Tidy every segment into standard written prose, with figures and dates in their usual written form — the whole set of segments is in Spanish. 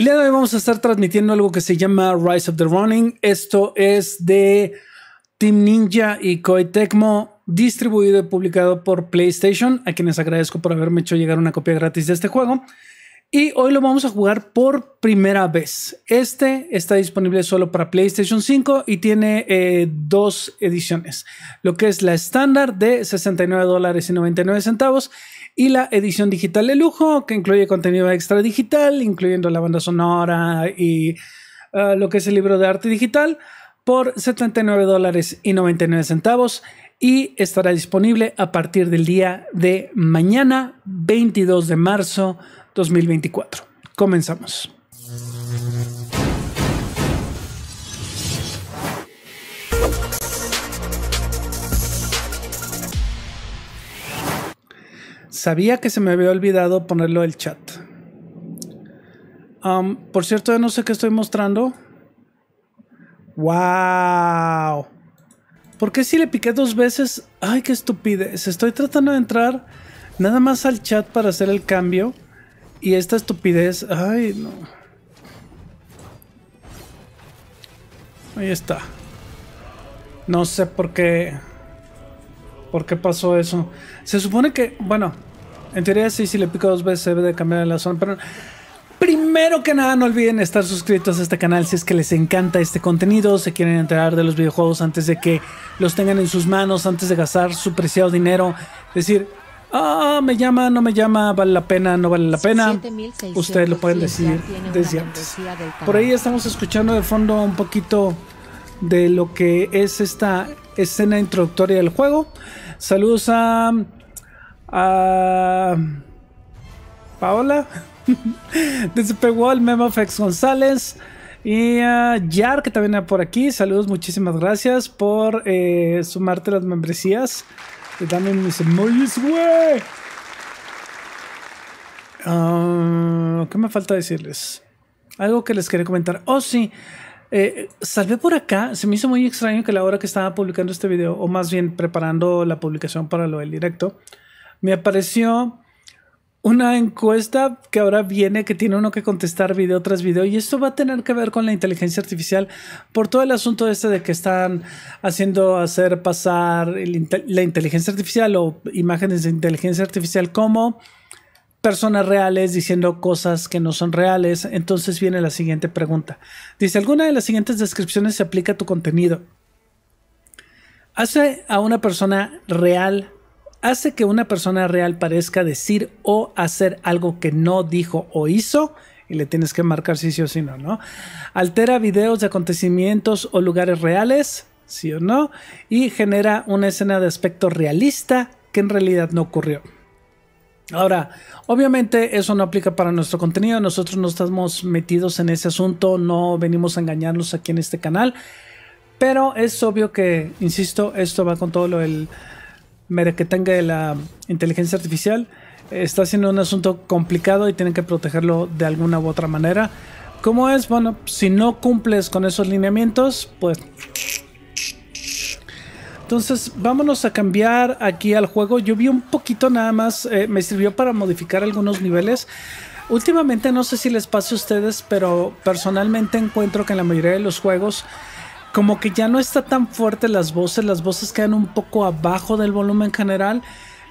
El día de hoy vamos a estar transmitiendo algo que se llama Rise of the Ronin. Esto es de Team Ninja y Koei Tecmo, distribuido y publicado por PlayStation, a quienes agradezco por haberme hecho llegar una copia gratis de este juego. Y hoy lo vamos a jugar por primera vez. Este está disponible solo para PlayStation 5 y tiene dos ediciones. Lo que es la estándar de $69.99 y la edición digital de lujo, que incluye contenido extra digital, incluyendo la banda sonora y lo que es el libro de arte digital, por $79.99. Y estará disponible a partir del día de mañana, 22 de marzo 2024. Comenzamos. Sabía que se me había olvidado ponerlo en el chat. Por cierto, no sé qué estoy mostrando. ¡Wow! ¿Por qué si le piqué dos veces? ¡Ay, qué estupidez! Estoy tratando de entrar nada más al chat para hacer el cambio. Y esta estupidez... ¡Ay, no! Ahí está. No sé por qué... ¿Por qué pasó eso? Se supone que... Bueno, en teoría sí, si le pico dos veces se debe de cambiar la zona, pero... Primero que nada, no olviden estar suscritos a este canal si es que les encanta este contenido, se quieren enterar de los videojuegos antes de que los tengan en sus manos, antes de gastar su preciado dinero. Decir... Ah, me llama, no me llama, vale la pena, no vale la pena. Ustedes lo pueden decir desde antes. Por ahí estamos escuchando de fondo un poquito de lo que es esta escena introductoria del juego. Saludos a Paola, desde Pegual, Memofex González y a Yar, que también está por aquí. Saludos, muchísimas gracias por sumarte a las membresías. Dame mis emojis, güey. ¿Qué me falta decirles? Algo que les quería comentar. Oh, sí. Salvé por acá. Se me hizo muy extraño que a la hora que estaba publicando este video, o más bien preparando la publicación para lo del directo, me apareció una encuesta que ahora viene, que tiene uno que contestar video tras video, y esto va a tener que ver con la inteligencia artificial por todo el asunto este de que están hacer pasar la inteligencia artificial o imágenes de inteligencia artificial como personas reales diciendo cosas que no son reales. Entonces viene la siguiente pregunta. Dice, ¿alguna de las siguientes descripciones se aplica a tu contenido? ¿Hace a una persona real? ¿Hace que una persona real parezca decir o hacer algo que no dijo o hizo? Y le tienes que marcar si sí o si no, ¿no? ¿Altera videos de acontecimientos o lugares reales? ¿Sí o no? Y genera una escena de aspecto realista que en realidad no ocurrió. Ahora, obviamente eso no aplica para nuestro contenido. Nosotros no estamos metidos en ese asunto. No venimos a engañarnos aquí en este canal. Pero es obvio que, insisto, esto va con todo lo del... Mira, que tenga la inteligencia artificial está siendo un asunto complicado y tienen que protegerlo de alguna u otra manera. ¿Cómo es? Bueno, si no cumples con esos lineamientos, pues... Entonces, vámonos a cambiar aquí al juego. Yo vi un poquito nada más, me sirvió para modificar algunos niveles. Últimamente, no sé si les pase a ustedes, pero personalmente encuentro que en la mayoría de los juegos... Como que ya no está tan fuerte las voces quedan un poco abajo del volumen general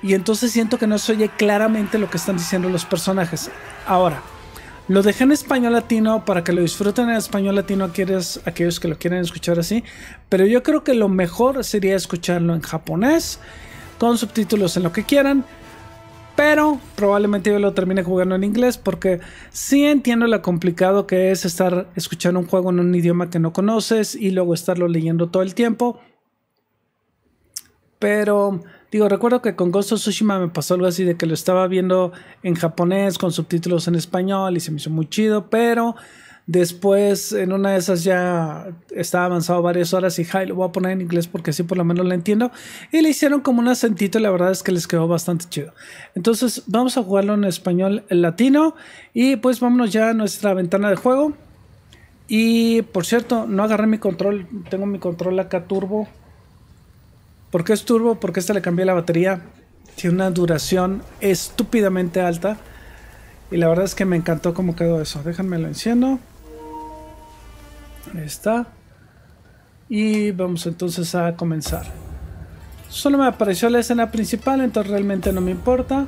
y entonces siento que no se oye claramente lo que están diciendo los personajes. Ahora, lo dejé en español latino para que lo disfruten en español latino aquellos que lo quieren escuchar así, pero yo creo que lo mejor sería escucharlo en japonés, con subtítulos en lo que quieran. Pero probablemente yo lo termine jugando en inglés porque sí entiendo lo complicado que es estar escuchando un juego en un idioma que no conoces y luego estarlo leyendo todo el tiempo. Pero digo, recuerdo que con Ghost of Tsushima me pasó algo así de que lo estaba viendo en japonés con subtítulos en español y se me hizo muy chido, pero después en una de esas ya estaba avanzado varias horas y lo voy a poner en inglés porque así por lo menos lo entiendo. Y le hicieron como un acentito y la verdad es que les quedó bastante chido. Entonces vamos a jugarlo en español latino y pues vámonos ya a nuestra ventana de juego. Y por cierto, no agarré mi control, tengo mi control acá turbo. ¿Por qué es turbo? Porque este le cambié la batería. Tiene una duración estúpidamente alta. Y la verdad es que me encantó cómo quedó eso. Déjenme lo enciendo. Ahí está. Y vamos entonces a comenzar. Solo me apareció la escena principal, entonces realmente no me importa.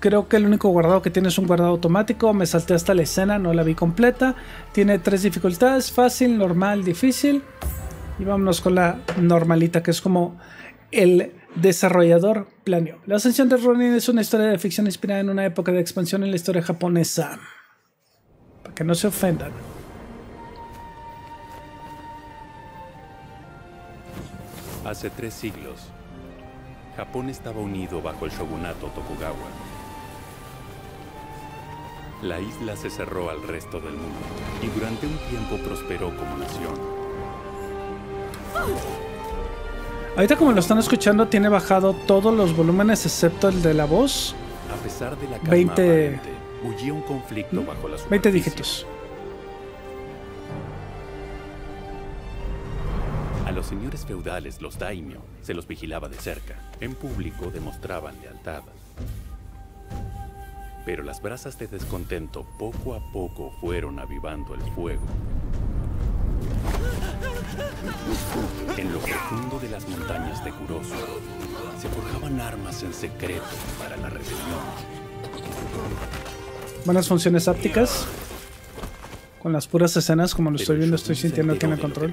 Creo que el único guardado que tiene es un guardado automático. Me salté hasta la escena, no la vi completa. Tiene 3 dificultades: fácil, normal, difícil. Y vámonos con la normalita, que es como el desarrollador planeó. La Ascensión de Ronin es una historia de ficción inspirada en una época de expansión en la historia japonesa. Para que no se ofendan. Hace 3 siglos, Japón estaba unido bajo el shogunato Tokugawa. La isla se cerró al resto del mundo y durante un tiempo prosperó como nación. Ahorita, como lo están escuchando, tiene bajado todos los volúmenes excepto el de la voz. A pesar de la calma 20 huyó un conflicto bajo la superficie. 20 dígitos. Los señores feudales, los daimyo, se los vigilaba de cerca. En público demostraban lealtad. Pero las brasas de descontento poco a poco fueron avivando el fuego. En lo profundo de las montañas de Kurosu se forjaban armas en secreto para la rebelión. Buenas funciones ápticas. Con las puras escenas, como lo estoy viendo, estoy sintiendo que tiene control.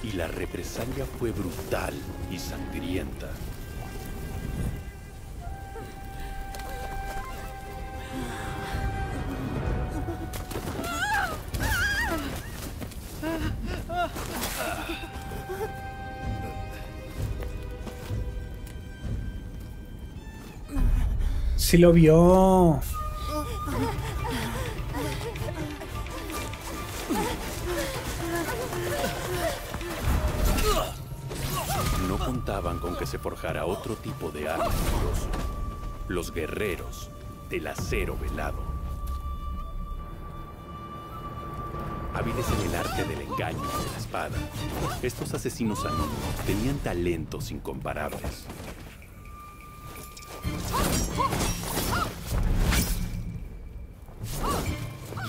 Y la represalia fue brutal y sangrienta. Sí lo vio. Con que se forjara otro tipo de arma poderoso, los guerreros del acero velado. Hábiles en el arte del engaño y de la espada, estos asesinos anónimos tenían talentos incomparables.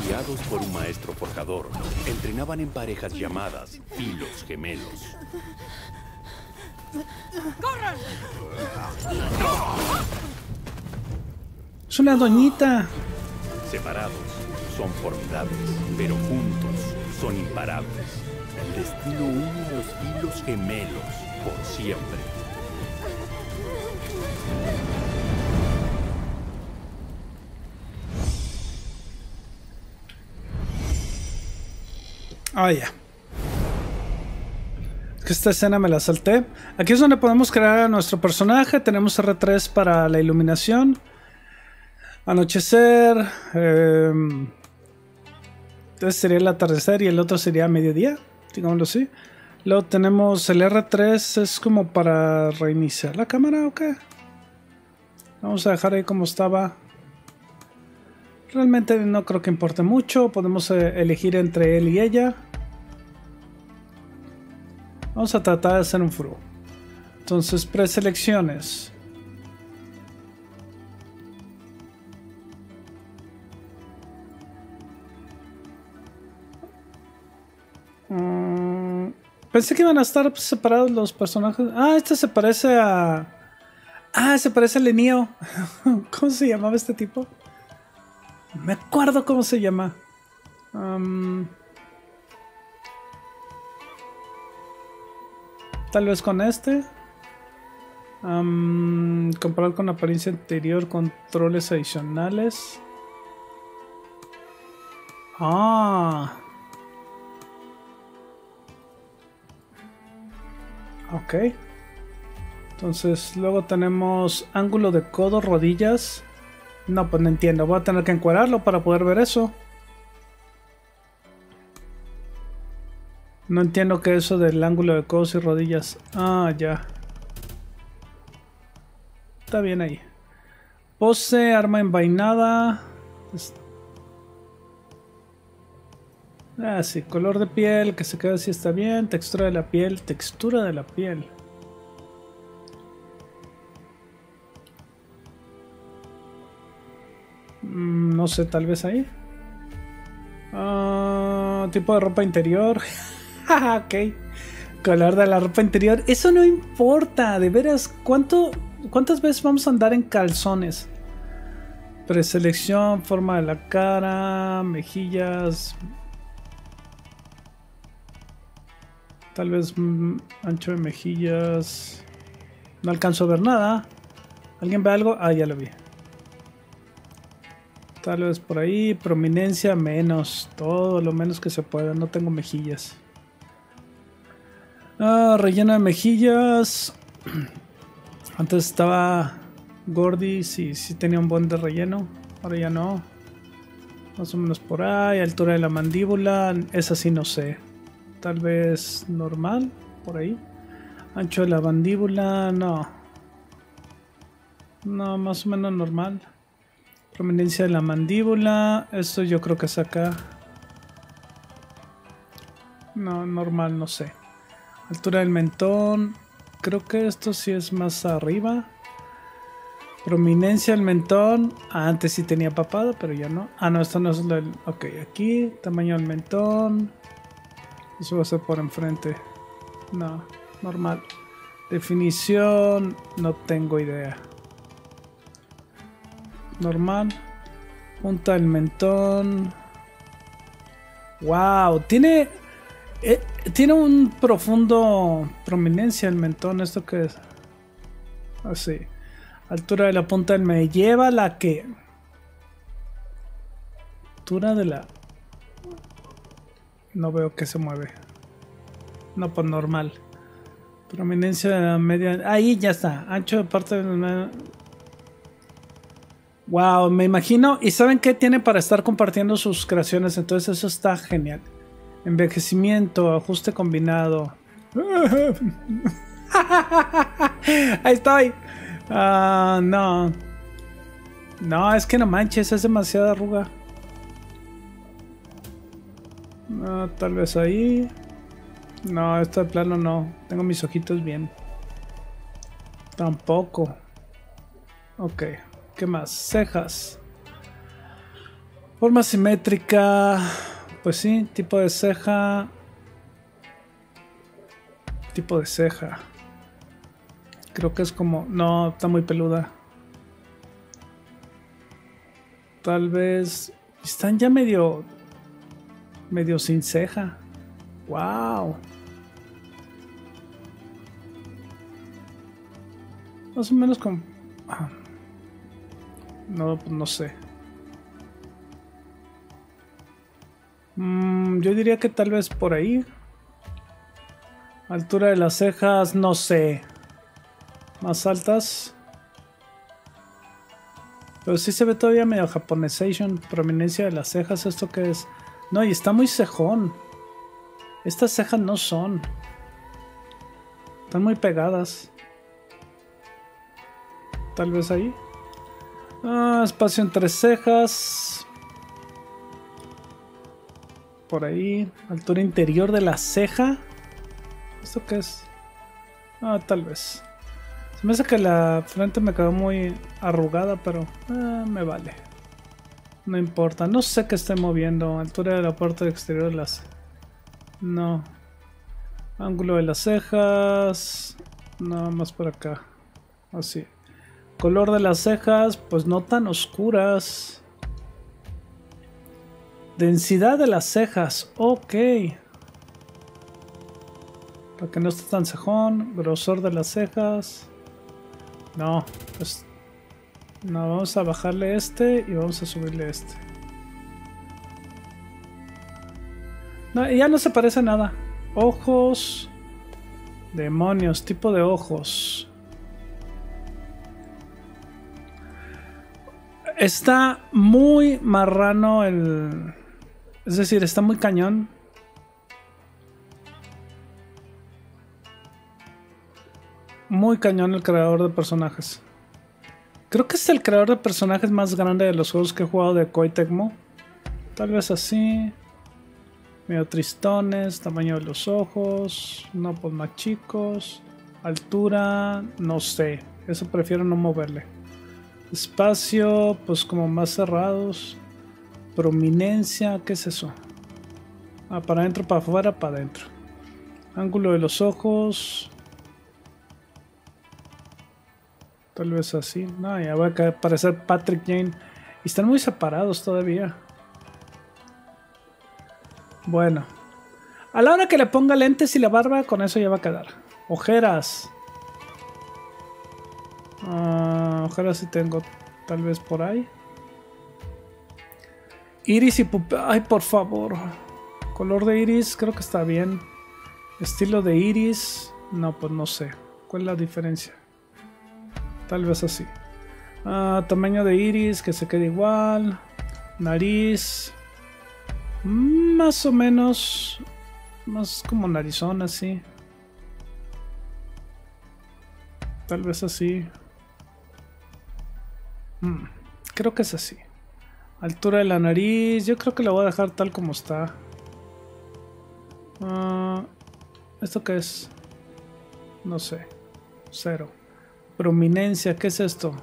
Guiados por un maestro forjador, entrenaban en parejas llamadas filos gemelos. ¡Corran! Es una doñita. Separados son formidables, pero juntos son imparables. El destino une a los hilos gemelos por siempre. Oh, yeah. Esta escena me la salté. Aquí es donde podemos crear a nuestro personaje. Tenemos R3 para la iluminación, anochecer, este sería el atardecer y el otro sería mediodía, digámoslo así. Luego tenemos el R3, es como para reiniciar la cámara, ¿ok? Vamos a dejar ahí como estaba. Realmente no creo que importe mucho. Podemos elegir entre él y ella. Vamos a tratar de hacer un furbo. Entonces, preselecciones. Pensé que iban a estar separados los personajes. Ah, este se parece a... Ah, se parece al Nioh. ¿Cómo se llamaba este tipo? Me acuerdo cómo se llama. Tal vez con este. Comparar con apariencia anterior. Controles adicionales. Ah. Ok. Entonces luego tenemos ángulo de codo, rodillas. No, pues no entiendo. Voy a tener que encuadrarlo para poder ver eso. No entiendo qué es eso del ángulo de codos y rodillas. Ah, ya. Está bien ahí. Pose, arma envainada. Ah, sí. Color de piel, que se quede así está bien. Textura de la piel. Textura de la piel. No sé, tal vez ahí. Tipo de ropa interior. Ok. Color de la ropa interior. Eso no importa. De veras, ¿cuántas veces vamos a andar en calzones? Preselección, forma de la cara, mejillas. Tal vez ancho de mejillas. No alcanzo a ver nada. ¿Alguien ve algo? Ah, ya lo vi. Tal vez por ahí. Prominencia menos. Todo lo menos que se pueda. No tengo mejillas. Ah, relleno de mejillas. Antes estaba Gordy. Sí tenía un buen de relleno. Ahora ya no. Más o menos por ahí. Altura de la mandíbula. Esa sí no sé. Tal vez normal. Por ahí. Ancho de la mandíbula. No. No, más o menos normal. Prominencia de la mandíbula. Esto yo creo que es acá. No, normal, no sé. Altura del mentón. Creo que esto sí es más arriba. Prominencia del mentón. Ah, antes sí tenía papada, pero ya no. Ah, no, esto no es lo del... Ok, aquí. Tamaño del mentón. Eso va a ser por enfrente. No, normal. Definición. No tengo idea. Normal. Punta del mentón. Wow, tiene un profundo prominencia el mentón. ¿Esto qué es? Así. Altura de la punta del me lleva la que. Altura de la. No veo que se mueve. No, pues normal. Prominencia de la media. Ahí ya está. Ancho de parte del. Wow, me imagino. Y saben que tiene para estar compartiendo sus creaciones. Entonces eso está genial. Envejecimiento, ajuste combinado. Ahí estoy. No. No, es que no manches. Es demasiada arruga. No, tal vez ahí. No, esto de plano no. Tengo mis ojitos bien. Tampoco. Ok. ¿Qué más? Cejas. Forma simétrica. Pues sí, tipo de ceja. Tipo de ceja. Creo que es como... No, está muy peluda. Tal vez... Están ya medio... Medio sin ceja. ¡Wow! Más o menos como... No, no sé. Yo diría que tal vez por ahí. Altura de las cejas, no sé. Más altas. Pero sí se ve todavía medio japonesation. Prominencia de las cejas, ¿esto qué es? No, y está muy cejón. Estas cejas no son. Están muy pegadas. Tal vez ahí. Ah, espacio entre cejas. Por ahí. Altura interior de la ceja. ¿Esto qué es? Ah, tal vez. Se me hace que la frente me quedó muy arrugada, pero me vale. No importa. No sé qué esté moviendo. Altura de la parte exterior de las... No. Ángulo de las cejas. No, más por acá. Así. Color de las cejas, pues no tan oscuras. Densidad de las cejas, ok. Para que no esté tan cejón. Grosor de las cejas. No, pues... No, vamos a bajarle este y vamos a subirle este. No, ya no se parece a nada. Ojos. Demonios, tipo de ojos. Está muy marrano el... Es decir, está muy cañón. Muy cañón el creador de personajes. Creo que es el creador de personajes más grande de los juegos que he jugado de Koei Tecmo. Tal vez así. Medio tristones. Tamaño de los ojos. No, pues más chicos. Altura. No sé. Eso prefiero no moverle. Espacio, pues como más cerrados. Prominencia, ¿qué es eso? Ah, para adentro, para afuera, para adentro. Ángulo de los ojos. Tal vez así. No, ya va a aparecer Patrick Jane. Y están muy separados todavía. Bueno. A la hora que le ponga lentes y la barba, con eso ya va a quedar. Ojeras. Ojeras sí tengo. Tal vez por ahí. Iris y pupa. Ay, por favor. Color de iris, creo que está bien. Estilo de iris. No, pues no sé. ¿Cuál es la diferencia? Tal vez así. Tamaño de iris, que se quede igual. Nariz. Más o menos. Más como narizón, así. Tal vez así. Creo que es así. Altura de la nariz. Yo creo que la voy a dejar tal como está. ¿Esto qué es? No sé. Cero. Prominencia. ¿Qué es esto?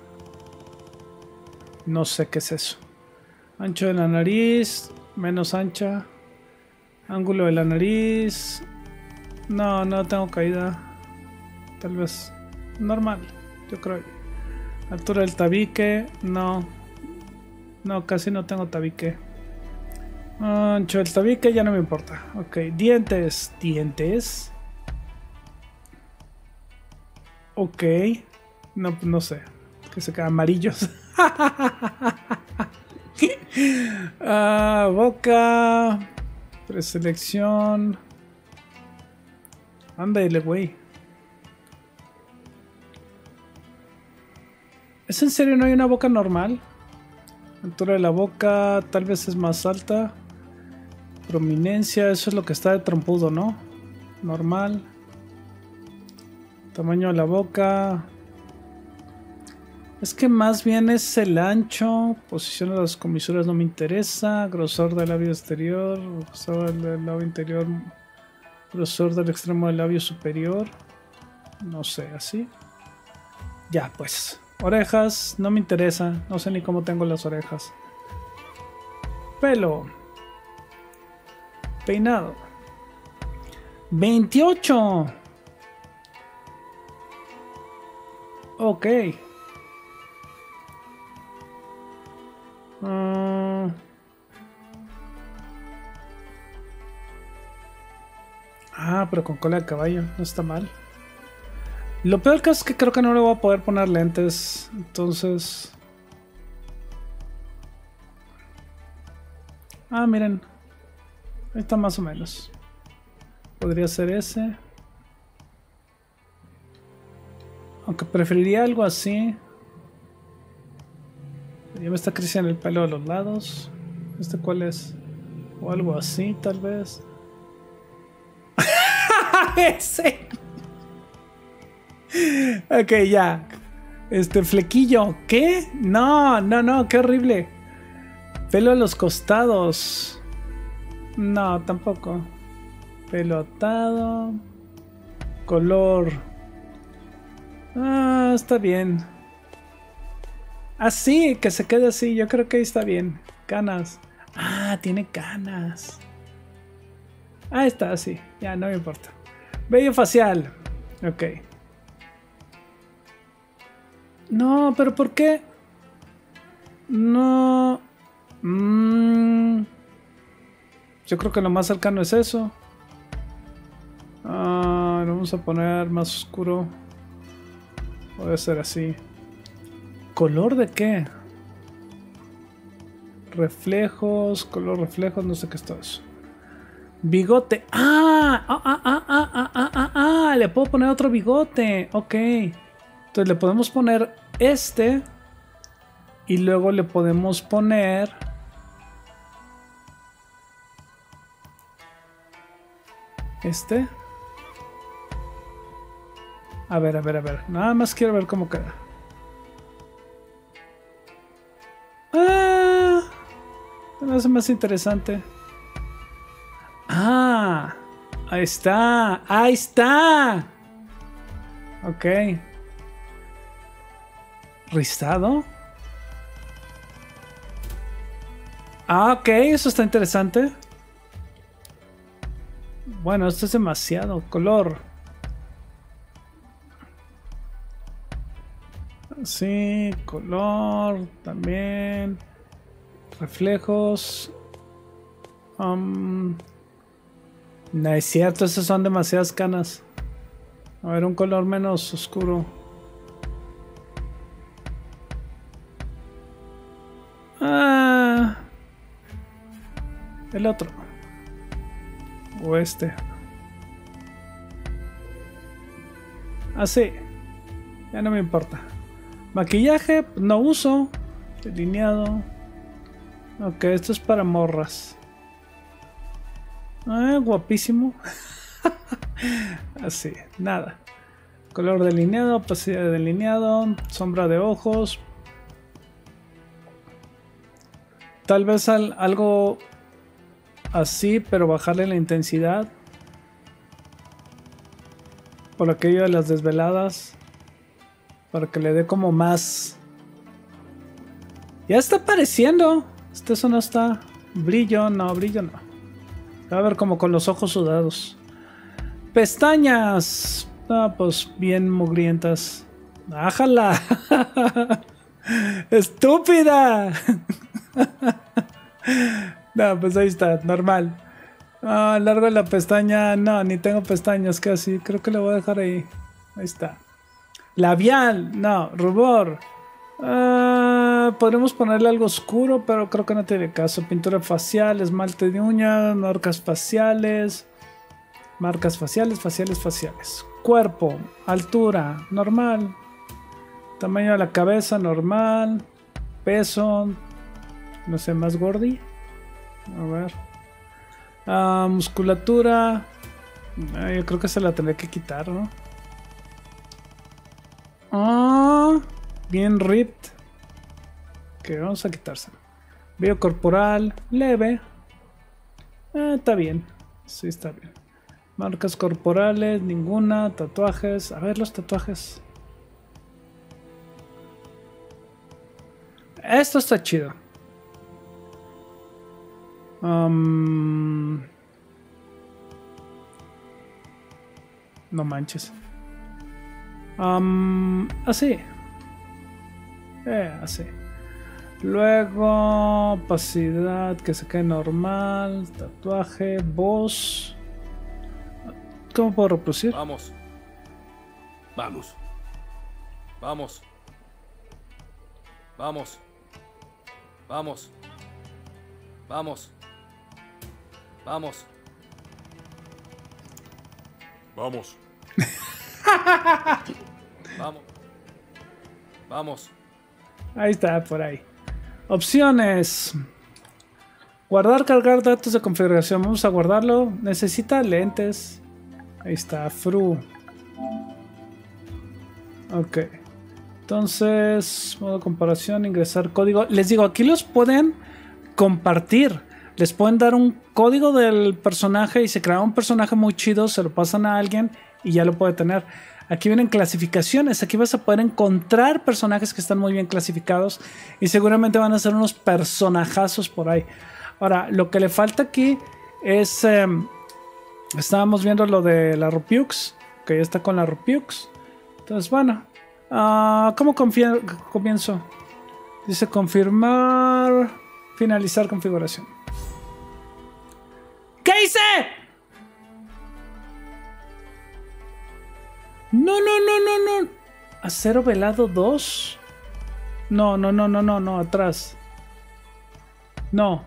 No sé qué es eso. Ancho de la nariz. Menos ancha. Ángulo de la nariz. No, no tengo caída. Tal vez. Normal, yo creo. Altura del tabique. No. No, casi no tengo tabique. Ancho del tabique ya no me importa. Ok, dientes. Dientes. Ok. No, no sé. Que se quedan amarillos. Boca. Preselección. Ándale, güey. ¿Es en serio? ¿No hay una boca normal? Altura de la boca, tal vez es más alta. Prominencia, eso es lo que está de trompudo, ¿no? Normal. Tamaño de la boca. Es que más bien es el ancho. Posición de las comisuras no me interesa. Grosor del labio exterior. Grosor del labio interior. Grosor del extremo del labio superior. No sé, así. Ya, pues. Orejas, no me interesa. No sé ni cómo tengo las orejas. Pelo. Peinado. 28. Ok. Pero con cola de caballo. No está mal. Lo peor que es que creo que no le voy a poder poner lentes. Entonces. Ah, miren. Ahí está más o menos. Podría ser ese. Aunque preferiría algo así. Ya me está creciendo el pelo a los lados. ¿Este cuál es? O algo así, tal vez. ¡Ese! Ok, ya. Flequillo. ¿Qué? No, no, no, qué horrible. Pelo a los costados. No, tampoco. Pelo atado. Color. Ah, está bien. Así, que se quede así. Yo creo que ahí está bien. Canas. Ah, tiene canas. Ah, está así. Ya, no me importa. Vello facial. Ok. No, pero ¿por qué? No. Yo creo que lo más cercano es eso. Lo vamos a poner más oscuro. Puede ser así. ¿Color de qué? Reflejos, color reflejos, no sé qué es todo eso. Bigote. ¡Ah! Le puedo poner otro bigote. Ok. Entonces le podemos poner este y luego le podemos poner este. A ver, a ver, a ver. Nada más quiero ver cómo queda. Ah, me hace más interesante. Ah, ahí está. Ahí está. Ok. ¿Rizado? Ah, ok, eso está interesante. Bueno, esto es demasiado color. Sí, color también. Reflejos. No es cierto, esas son demasiadas canas. A ver, un color menos oscuro. Ah, el otro. O este. Así. Ya no me importa. Maquillaje, no uso. Delineado. Ok, esto es para morras. Ah, guapísimo. Así, nada. Color delineado, opacidad de delineado, sombra de ojos. Tal vez algo así, pero bajarle la intensidad. Por aquello de las desveladas. Para que le dé como más. Ya está apareciendo. Eso no está. Brillo, no, brillo no. A ver, como con los ojos sudados. Pestañas. Ah, pues bien mugrientas. ¡Ájala! ¡Estúpida! No, pues ahí está, normal. Ah, largo de la pestaña. No, ni tengo pestañas casi. Creo que lo voy a dejar ahí. Ahí está. Labial. No, rubor. Podremos ponerle algo oscuro, pero creo que no tiene caso. Pintura facial, esmalte de uñas, marcas faciales, cuerpo, altura, normal, tamaño de la cabeza, normal, peso, no sé, más gordi, a ver, musculatura, yo creo que se la tendré que quitar, ¿no? Bien ripped. Que vamos a quitárselo. Vello corporal, leve. Está bien. Sí, está bien. Marcas corporales, ninguna. Tatuajes. A ver los tatuajes. Esto está chido. No manches. Así. Así. Luego, opacidad que se quede normal. Tatuaje, voz. ¿Cómo puedo reproducir? Vamos. Vamos. Vamos. Vamos. Vamos. Vamos. Vamos. Vamos. Vamos. Vamos. Ahí está, por ahí. Opciones. Guardar, cargar datos de configuración. Vamos a guardarlo. Necesita lentes. Ahí está, fru. Ok. Entonces, modo comparación, ingresar código. Les digo, aquí los pueden compartir. Les pueden dar un código del personaje y se crea un personaje muy chido. Se lo pasan a alguien y ya lo puede tener. Aquí vienen clasificaciones, aquí vas a poder encontrar personajes que están muy bien clasificados y seguramente van a ser unos personajazos por ahí. Ahora, lo que le falta aquí es, estábamos viendo lo de la Rupiux, que ya está con la Rupiux. Entonces, bueno, ¿cómo comienzo? Dice confirmar, finalizar configuración. ¿Qué hice? No, no, no, no, no. Acero velado 2. No, no, no, no, no, no, atrás. No.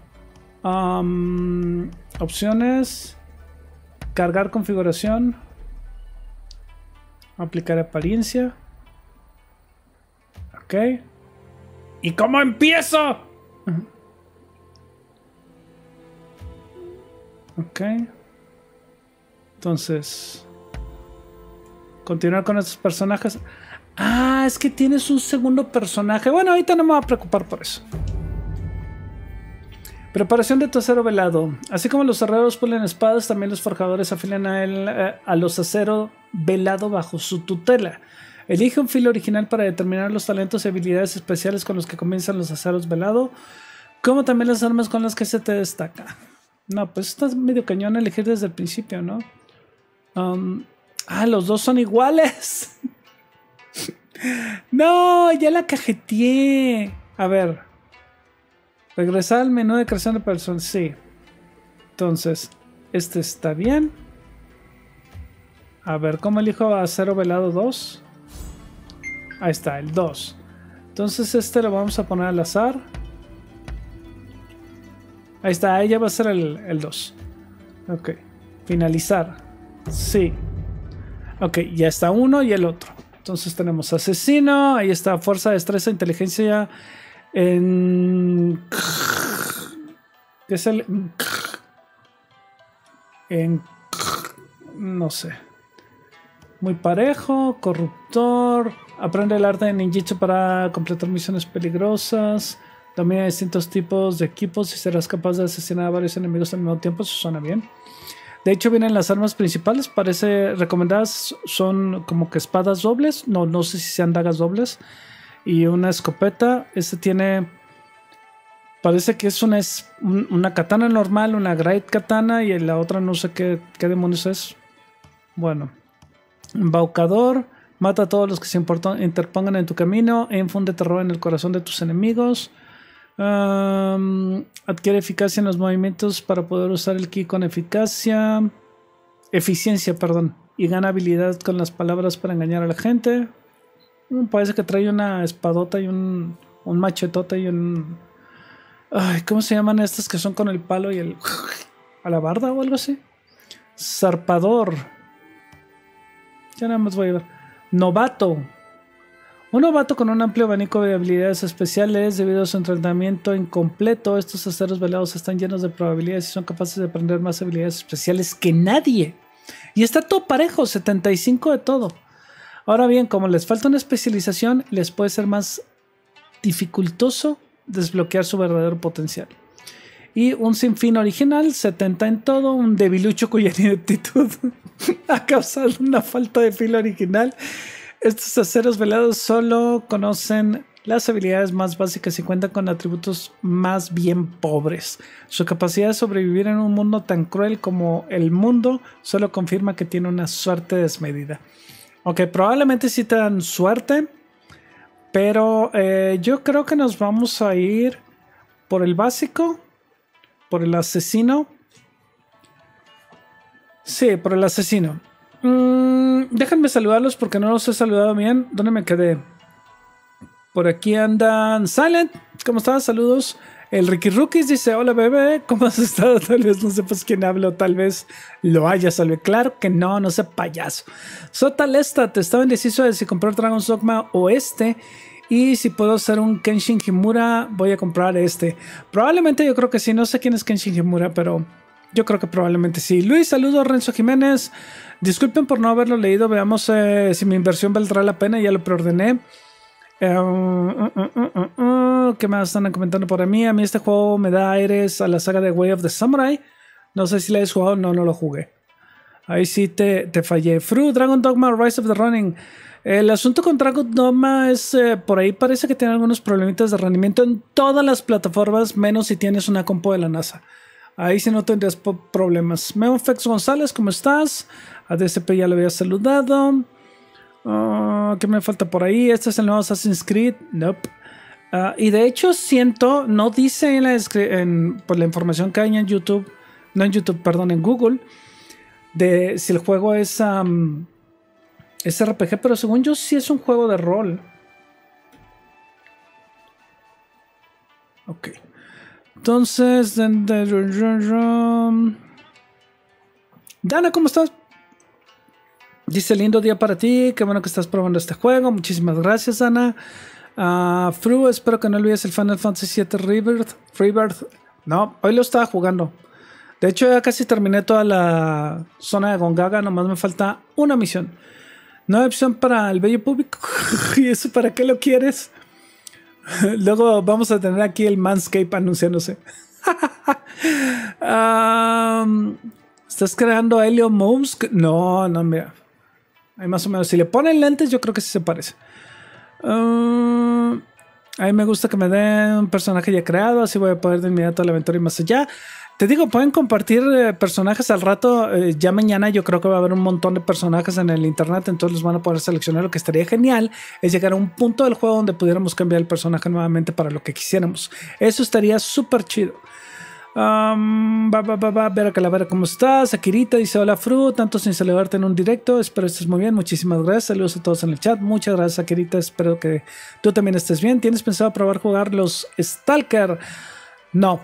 Opciones. Cargar configuración. Aplicar apariencia. Ok. ¿Y cómo empiezo? Ok. Entonces... continuar con estos personajes. Ah, es que tienes un segundo personaje. Bueno, ahorita no me voy a preocupar por eso. Preparación de tu acero velado. Así como los herreros pulen espadas, también los forjadores afilan a los acero velado bajo su tutela. Elige un filo original para determinar los talentos y habilidades especiales con los que comienzan los aceros velado. como también las armas con las que se te destaca. No, pues estás medio cañón a elegir desde el principio, ¿no? Los dos son iguales. No, ya la cajeteé. A ver, regresar al menú de creación de personas. Sí. Entonces, este está bien. A ver, ¿cómo elijo a Cero Velado 2? Ahí está, el 2. Entonces este lo vamos a poner al azar. Ahí está, ella va a ser el 2. Ok, finalizar. Sí. Ok, ya está uno y el otro. Entonces tenemos asesino. Ahí está fuerza, destreza, inteligencia. En... ¿qué es el...? En... no sé. Muy parejo, corruptor. Aprende el arte de ninjitsu para completar misiones peligrosas. También hay distintos tipos de equipos y serás capaz de asesinar a varios enemigos al mismo tiempo. Eso suena bien. De hecho, vienen las armas principales. Parece recomendadas. Son como que espadas dobles. No sé si sean dagas dobles. Y una escopeta. Este tiene... parece que es una katana normal, una great katana. Y la otra no sé qué demonios es. Bueno. Embaucador. Mata a todos los que se interpongan en tu camino. Infunde terror en el corazón de tus enemigos. Adquiere eficacia en los movimientos para poder usar el ki con eficacia. Eficiencia, perdón. Y gana habilidad con las palabras para engañar a la gente. Parece que trae una espadota y un machetote y un... ay, ¿cómo se llaman estas que son con el palo y el... alabarda o algo así? Zarpador. Ya nada más voy a ver. Novato. Un novato con un amplio abanico de habilidades especiales debido a su entrenamiento incompleto. Estos aceros velados están llenos de probabilidades y son capaces de aprender más habilidades especiales que nadie. Y está todo parejo, 75 de todo. Ahora bien, como les falta una especialización, les puede ser más dificultoso desbloquear su verdadero potencial. Y un sinfín original, 70 en todo, un debilucho cuya ineptitud ha causado una falta de filo original. Estos aceros velados solo conocen las habilidades más básicas y cuentan con atributos más bien pobres. Su capacidad de sobrevivir en un mundo tan cruel como el mundo solo confirma que tiene una suerte desmedida. Ok, probablemente sí te dan suerte, pero yo creo que nos vamos a ir por el básico. Por el asesino. Sí, por el asesino. Déjenme saludarlos porque no los he saludado bien. ¿Dónde me quedé? Por aquí andan. Silent, ¿cómo estás? Saludos. El Ricky Rookies dice: hola bebé, ¿cómo has estado? Tal vez no sepas quién hablo, tal vez lo haya salido. Claro que no, no sé, payaso. Sotalesta, te estaba indeciso de si comprar Dragon's Dogma o este. Y si puedo hacer un Kenshin Himura, voy a comprar este. Probablemente, yo creo que sí. No sé quién es Kenshin Himura, pero yo creo que probablemente sí. Luis, saludos. Renzo Jiménez. Disculpen por no haberlo leído. Veamos si mi inversión valdrá la pena. Ya lo preordené. ¿Qué más están comentando por mí? A mí este juego me da aires a la saga de Way of the Samurai. No sé si la has jugado. No, no lo jugué. Ahí sí te fallé. Fru, Dragon Dogma, Rise of the Ronin. El asunto con Dragon's Dogma es, por ahí parece que tiene algunos problemitas de rendimiento en todas las plataformas, menos si tienes una compu de la NASA. Ahí sí no tendrías problemas. Meonfex González, ¿cómo estás? A DCP ya lo había saludado. ¿Qué me falta por ahí? Este es el nuevo Assassin's Creed. Nope. Y de hecho siento, no dice por la información que hay en YouTube, no en YouTube, perdón, en Google, de si el juego es RPG, pero según yo sí es un juego de rol. Ok. Entonces... Dana, ¿cómo estás? Dice: lindo día para ti. Qué bueno que estás probando este juego. Muchísimas gracias, Dana. Fru, espero que no olvides el Final Fantasy VII Rebirth. No, hoy lo estaba jugando. De hecho, ya casi terminé toda la zona de Gongaga. Nomás me falta una misión. No hay opción para el bello público. ¿Y eso para qué lo quieres? Luego vamos a tener aquí el Manscape anunciándose. ¿Estás creando a Elio Moms? No, no, mira. Ahí más o menos. Si le ponen lentes, yo creo que sí se parece. A mí me gusta que me den un personaje ya creado, así voy a poder de inmediato a la aventura y más allá. Te digo, pueden compartir personajes al rato. Ya mañana yo creo que va a haber un montón de personajes en el internet, entonces los van a poder seleccionar. Lo que estaría genial es llegar a un punto del juego donde pudiéramos cambiar el personaje nuevamente para lo que quisiéramos. Eso estaría súper chido. Vera Calavera, ¿cómo estás? Akirita dice, hola Fru, tanto sin saludarte en un directo, espero estés muy bien, muchísimas gracias, saludos a todos en el chat, muchas gracias Akirita, espero que tú también estés bien. ¿Tienes pensado probar jugar los Stalker? No.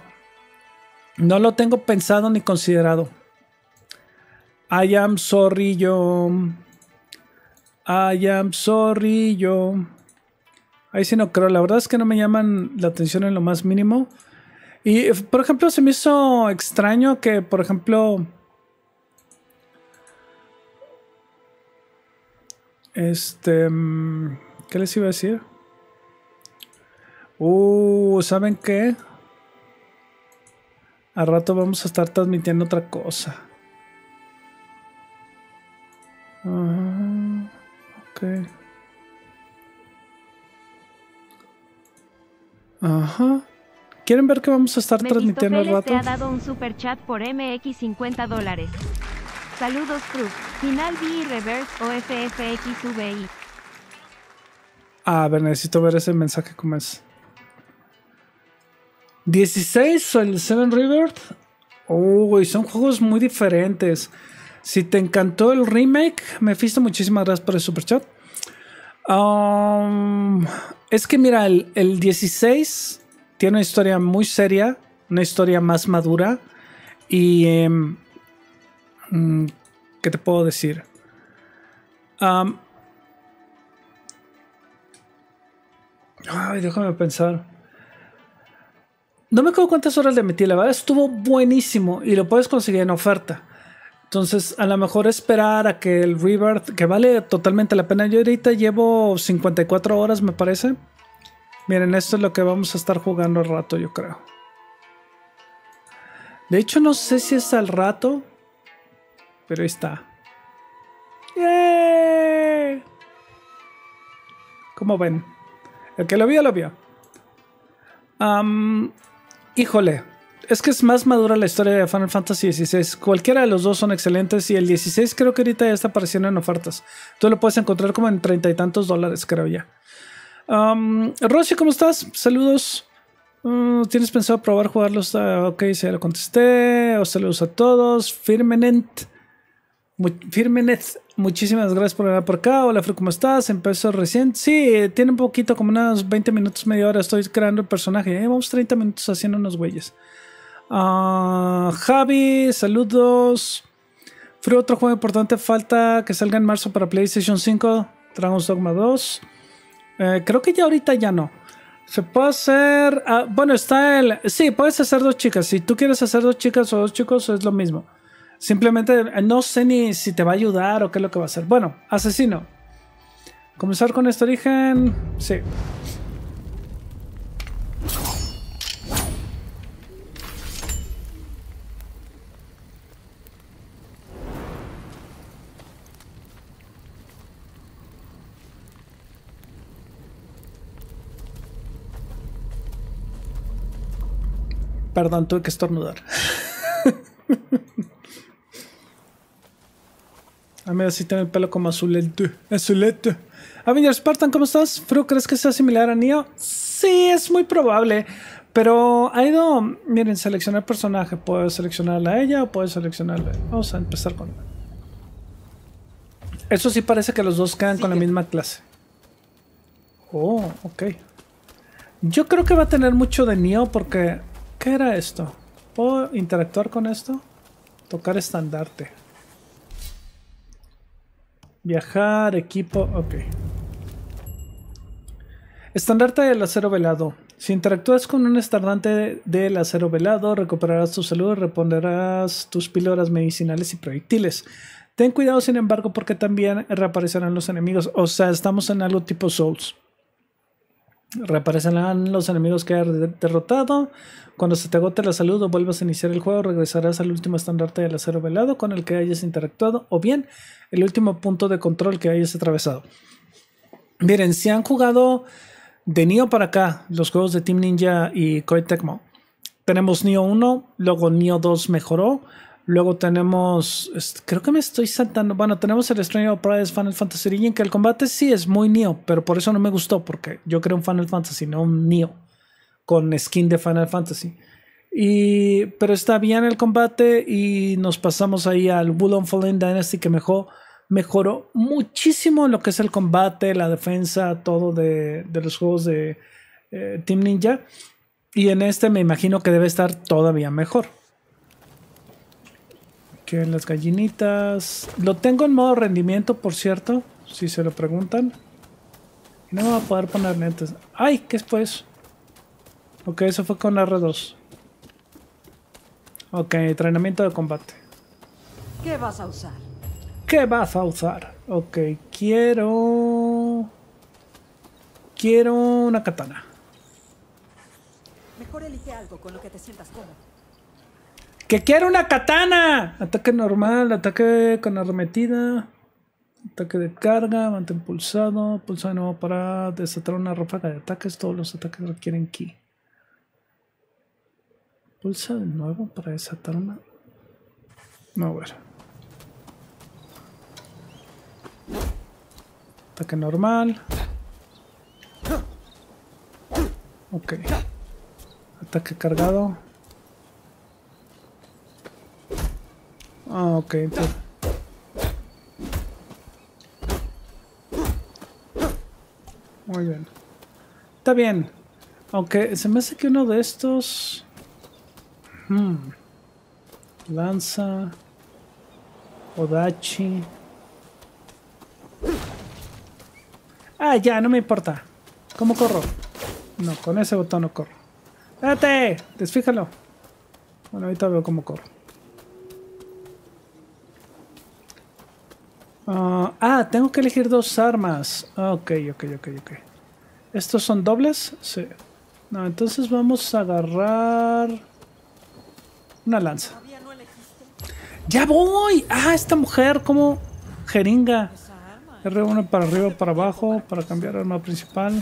No lo tengo pensado ni considerado. I am sorry yo. I am sorry yo. Ahí sí no creo. La verdad es que no me llaman la atención en lo más mínimo. Y, por ejemplo, se me hizo extraño que, por ejemplo... ¿Qué les iba a decir? ¿Saben qué? Al rato vamos a estar transmitiendo otra cosa. Ok. Ajá. ¿Quieren ver que vamos a estar transmitiendo al rato? Te ha dado un super chat por MX $50. Saludos, Cruz. Final V Reverse o FFXVI. A ver, necesito ver ese mensaje como es. 16 o el 7 Rebirth. Uy, son juegos muy diferentes. Si te encantó el remake, Mephisto, muchísimas gracias por el superchat. Es que mira, el 16 tiene una historia muy seria, una historia más madura. Y ¿qué te puedo decir? Ay, déjame pensar. No me acuerdo cuántas horas le metí, la verdad estuvo buenísimo y lo puedes conseguir en oferta. Entonces a lo mejor esperar a que el Rebirth, que vale totalmente la pena. Yo ahorita llevo 54 horas me parece. Miren, esto es lo que vamos a estar jugando al rato yo creo. De hecho no sé si es al rato, pero ahí está. ¡Yay! Como ven, el que lo vio, lo vio. Híjole, es que es más madura la historia de Final Fantasy XVI. Cualquiera de los dos son excelentes. Y el 16 creo que ahorita ya está apareciendo en ofertas. Tú lo puedes encontrar como en $30 y tantos, creo ya. Rosy, ¿cómo estás? Saludos. ¿Tienes pensado probar jugarlos? Ok, ya lo contesté. Os saludos a todos. Firmenet, muchísimas gracias por venir por acá. Hola Fru, ¿cómo estás? Empezó recién. Sí, tiene un poquito, como unos 20 minutos, media hora. Estoy creando el personaje. Vamos 30 minutos haciendo unos güeyes. Javi, saludos. Fru, otro juego importante. Falta que salga en marzo para PlayStation 5. Dragon's Dogma 2. Creo que ya ahorita ya no. Se puede hacer... bueno, está el... Sí, puedes hacer dos chicas. Si tú quieres hacer dos chicas o dos chicos, es lo mismo. Simplemente no sé ni si te va a ayudar o qué es lo que va a hacer. Bueno, asesino. Comenzar con este origen. Sí. Perdón, tuve que estornudar. A mí así tiene el pelo como azulete. Azulete. Avenger Spartan, ¿cómo estás? Fru, ¿crees que sea similar a Nioh? Sí, es muy probable. Pero ha ido... Miren, seleccionar personaje. Puedo seleccionarla a ella o puedo seleccionarla. Vamos a empezar con... Eso sí parece que los dos quedan con la misma clase. Oh, ok. Yo creo que va a tener mucho de Nioh porque... ¿Qué era esto? ¿Puedo interactuar con esto? Tocar estandarte. Viajar, equipo, ok. Estandarte del acero velado. Si interactúas con un estandarte del acero velado, recuperarás tu salud, reponerás tus píldoras medicinales y proyectiles. Ten cuidado, sin embargo, porque también reaparecerán los enemigos. O sea, estamos en algo tipo Souls. Reaparecerán los enemigos que has derrotado. Cuando se te agote la salud o vuelvas a iniciar el juego, regresarás al último estandarte del acero velado con el que hayas interactuado, o bien el último punto de control que hayas atravesado. Miren, si han jugado De Nioh para acá, los juegos de Team Ninja y Koei Tecmo. Tenemos Nioh 1, luego Nioh 2 mejoró. Luego tenemos, creo que me estoy saltando, bueno, tenemos el Stranger of Paradise Final Fantasy Origin, que el combate sí es muy Nioh, pero por eso no me gustó, porque yo creo un Final Fantasy, no un Nioh, con skin de Final Fantasy. Y, pero está bien el combate, y nos pasamos ahí al Wo Long Fallen Dynasty, que mejoró muchísimo lo que es el combate, la defensa, todo de los juegos de Team Ninja. Y en este me imagino que debe estar todavía mejor. Que las gallinitas. Lo tengo en modo rendimiento, por cierto, si se lo preguntan. No me voy a poder poner lentes. ¡Ay! ¿Qué es pues? Ok, eso fue con R2. Ok, entrenamiento de combate. ¿Qué vas a usar? ¿Qué vas a usar? Ok, quiero una katana. Mejor elige algo con lo que te sientas cómodo. ¡Que quiero una katana! Ataque normal, ataque con arremetida, ataque de carga, mantén pulsado, pulsa de nuevo para desatar una ráfaga de ataques, todos los ataques requieren ki. Pulsa de nuevo para desatar una... No, bueno. Ataque normal. Ok. Ataque cargado. Ah, ok, entonces. Muy bien. Está bien. Aunque se me hace que uno de estos... Lanza... Odachi... Ah, ya, no me importa. ¿Cómo corro? No, con ese botón no corro. ¡Espérate! Desfíjalo. Bueno, ahorita veo cómo corro. Tengo que elegir dos armas. Ok. ¿Estos son dobles? Sí. No, entonces vamos a agarrar una lanza. No ¡ya voy! ¡Ah, esta mujer! Como jeringa. R1 para arriba, para abajo, para cambiar arma principal.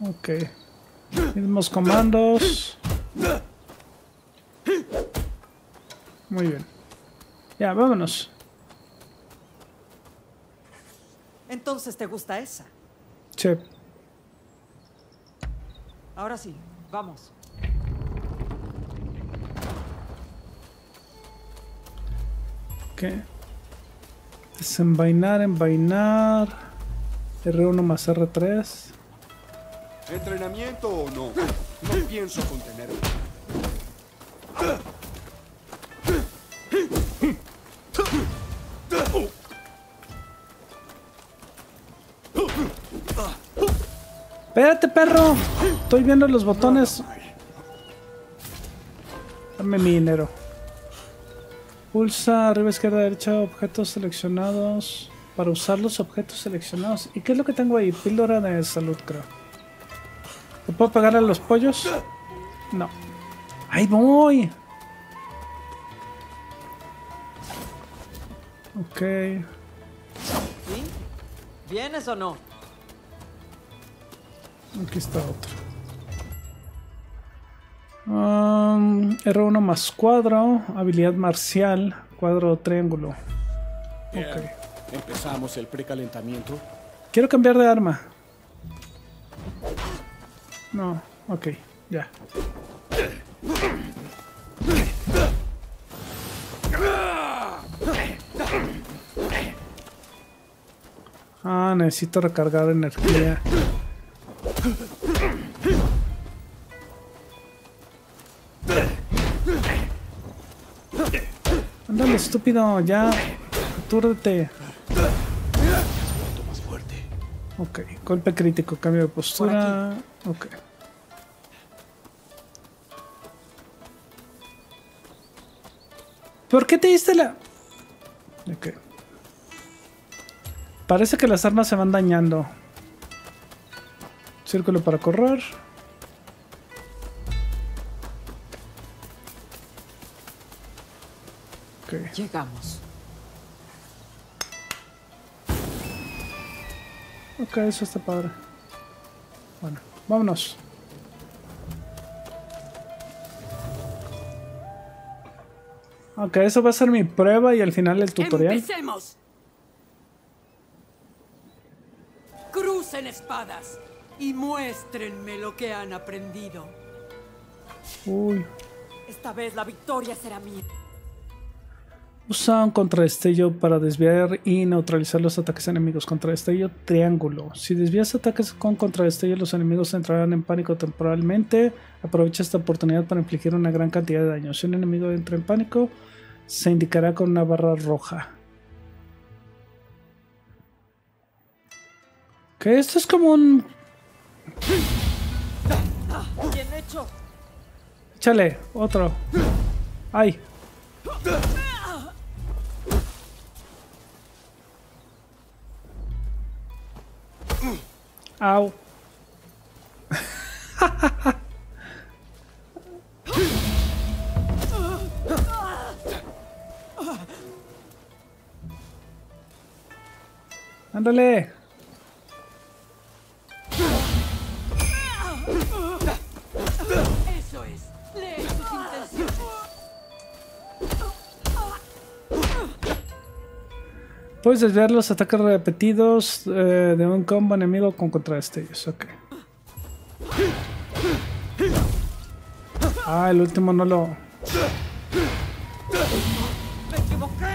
Ok. Mismos comandos. Muy bien. Ya, vámonos. Entonces, ¿te gusta esa? Sí. Ahora sí, vamos. Ok. Envainar. R1 más R3. ¿Entrenamiento o no? No pienso contenerlo. Espérate, perro. Estoy viendo los botones. Dame mi dinero. Pulsa arriba, izquierda, derecha, objetos seleccionados. Para usar los objetos seleccionados. ¿Y qué es lo que tengo ahí? Píldora de salud, creo. ¿Le puedo pegar a los pollos? No. ¡Ahí voy! Ok. ¿Sí? ¿Vienes o no? Aquí está otro. R1 más cuadro, habilidad marcial, cuadro triángulo. Ok. Empezamos el precalentamiento. Quiero cambiar de arma. No, ok, ya. Ah, necesito recargar energía. Ándale, estúpido, ya. Atúrdete. Ok, golpe crítico, cambio de postura. Ok. ¿Por qué te diste la...? Ok. Parece que las armas se van dañando. Círculo para correr. Okay. Llegamos. Ok, eso está padre. Bueno, vámonos. Ok, eso va a ser mi prueba y al final el tutorial. ¡Empecemos! Crucen espadas y muéstrenme lo que han aprendido. Uy. Esta vez la victoria será mía. Usa un contradestello para desviar y neutralizar los ataques enemigos. Contradestello triángulo. Si desvías ataques con contradestello, los enemigos entrarán en pánico temporalmente. Aprovecha esta oportunidad para infligir una gran cantidad de daño. Si un enemigo entra en pánico, se indicará con una barra roja. Que esto es como un... Bien hecho. Échale, otro. ¡Ay! ¡Au! ¡Ándale! Eso es. Lee sus intenciones. Puedes desviar los ataques repetidos de un combo enemigo con contradestellos. Ok. Ah, el último no lo... ¡Me equivoqué!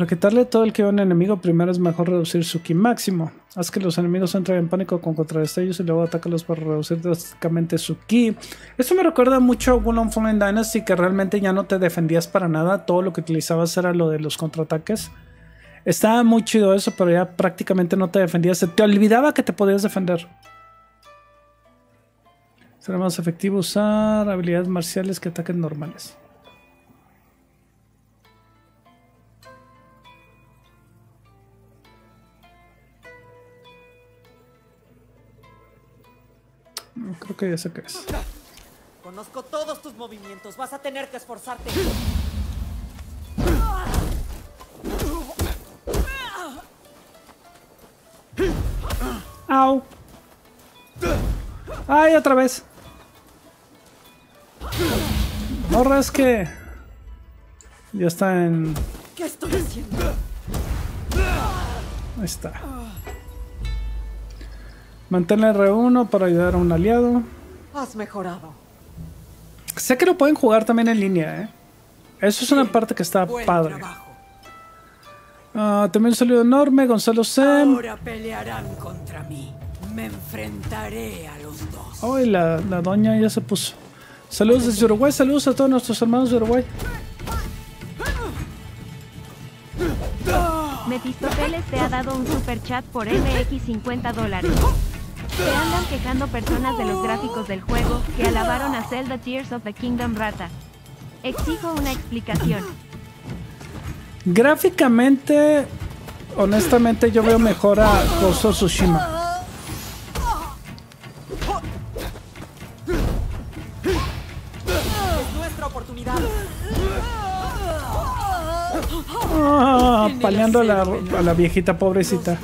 Para quitarle todo el ki a un enemigo, primero es mejor reducir su ki máximo. Haz que los enemigos entren en pánico con contradestellos y luego atácalos para reducir drásticamente su ki. Esto me recuerda mucho a Wo Long Fallen Dynasty, que realmente ya no te defendías para nada. Todo lo que utilizabas era lo de los contraataques. Estaba muy chido eso, pero ya prácticamente no te defendías. Se te olvidaba que te podías defender. Será más efectivo usar habilidades marciales que ataques normales. Creo que ya sé qué es. Conozco todos tus movimientos. Vas a tener que esforzarte. ¡Au! ¡Ay, otra vez! No es que... Ya está en... ¿Qué estoy haciendo? Ahí está. Mantén la R1 para ayudar a un aliado. Has mejorado. Sé que lo pueden jugar también en línea, ¿eh? Eso es una parte que está padre. También un saludo enorme, Gonzalo Sem. Ahora pelearán contra mí. Me enfrentaré a los dos. Ay, la doña ya se puso. Saludos desde Uruguay, saludos a todos nuestros hermanos de Uruguay. Mefistofeles te ha dado un super chat por MX $50. Se andan quejando personas de los gráficos del juego, que alabaron a Zelda Tears of the Kingdom Rata. Exijo una explicación. Gráficamente, honestamente yo veo mejor a Ghost of Tsushima. Es nuestra oportunidad. Paleando a la viejita pobrecita.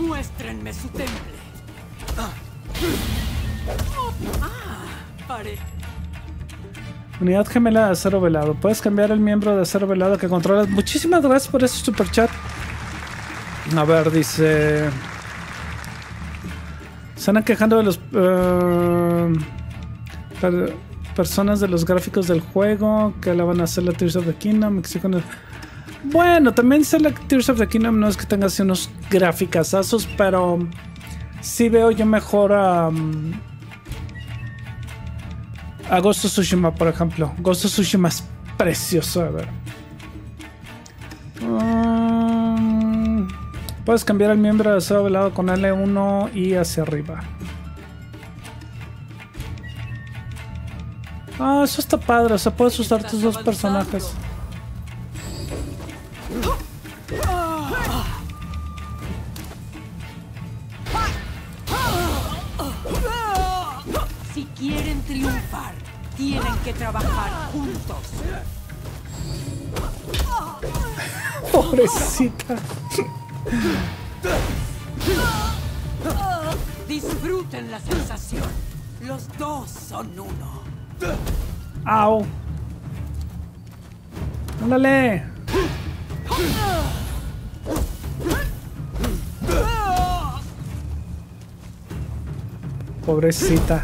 Muéstrenme su temple. Unidad gemela de acero velado. Puedes cambiar el miembro de acero velado que controlas. Muchísimas gracias por ese super chat. A ver, dice. Se andan quejando de los personas de los gráficos del juego que la van a hacer la Tears of the Kingdom. Bueno, también la Tears of the Kingdom no es que tenga así unos graficazazos, pero sí veo yo mejor a Ghost of Tsushima, por ejemplo. Ghost of Tsushima es precioso. A ver, puedes cambiar el miembro de acero velado con L1 y hacia arriba. Ah, eso está padre, o sea, puedes usar tus dos personajes. Si quieren triunfar, tienen que trabajar juntos. Pobrecita. Disfruten la sensación. Los dos son uno. Au. Ándale. Pobrecita.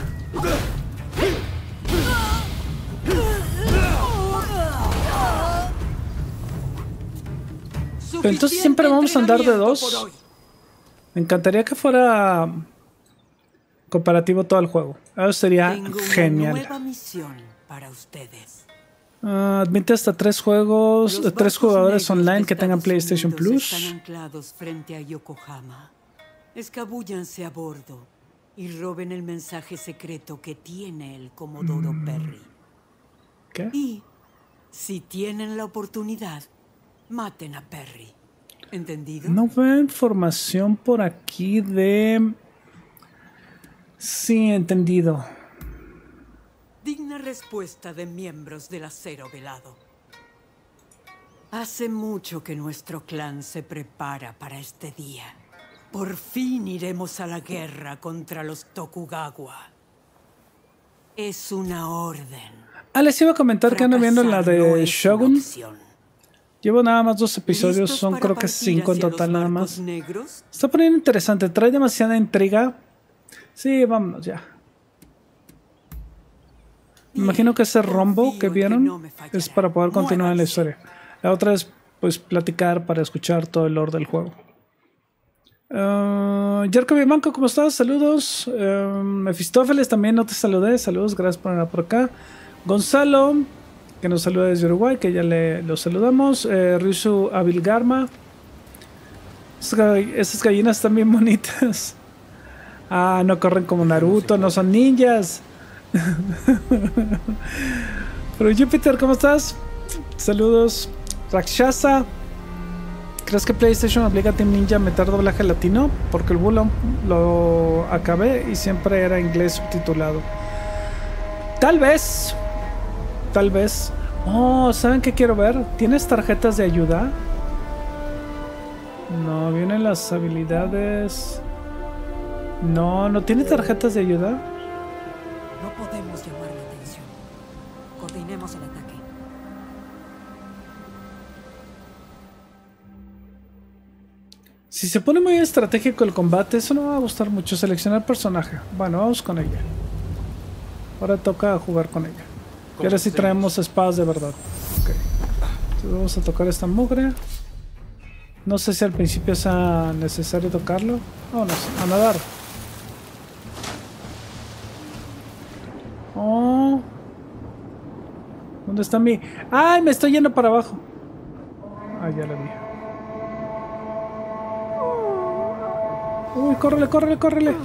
Pero entonces siempre vamos a andar de dos. Me encantaría que fuera comparativo todo el juego. Eso sería genial. Admite hasta 3 jugadores online que tengan PlayStation Plus. Están anclados frente a Yokohama. Escabúllanse a bordo y roben el mensaje secreto que tiene el Comodoro Perry. ¿Qué? Y si tienen la oportunidad, maten a Perry. ¿Entendido? No veo información por aquí de... Sí, entendido. Digna respuesta de miembros del Acero Velado. Hace mucho que nuestro clan se prepara para este día. Por fin iremos a la guerra contra los Tokugawa. Es una orden. Ah, les iba a comentar que ando viendo la de Shogun. Llevo nada más 2 episodios, son creo que 5 en total nada más. Negros. Está poniendo interesante, trae demasiada intriga. Sí, vámonos ya. Me imagino que ese rombo que vieron es para poder continuar en la historia. La otra es pues platicar para escuchar todo el lore del juego. Jerko Bimanco, ¿cómo estás? Saludos. Mefistófeles, también no te saludé. Saludos, gracias por venir por acá. Gonzalo, que nos saluda desde Uruguay, que ya lo saludamos. Ryusu Abilgarma. Esas gallinas están bien bonitas. Ah, no corren como Naruto, no son ninjas. Pero Júpiter, ¿cómo estás? Saludos. Rakshasa, ¿crees que PlayStation obliga a Team Ninja a meter doblaje latino? Porque el bulo lo acabé y siempre era inglés subtitulado. Tal vez. Tal vez. Oh, ¿saben qué quiero ver? ¿Tienes tarjetas de ayuda? No, vienen las habilidades. No, no tiene tarjetas de ayuda. No podemos llamar la atención. Coordinemos el ataque. Si se pone muy estratégico el combate, eso no va a gustar mucho. Seleccionar personaje. Bueno, vamos con ella. Ahora toca jugar con ella. Y ahora sí traemos espadas de verdad. Okay. Entonces vamos a tocar esta mugre. No sé si al principio sea necesario tocarlo. Vámonos, a nadar. Oh. ¿Dónde está mi...? ¡Ay! Me estoy yendo para abajo. Ah, ya la vi. Uy, córrele, córrele, córrele.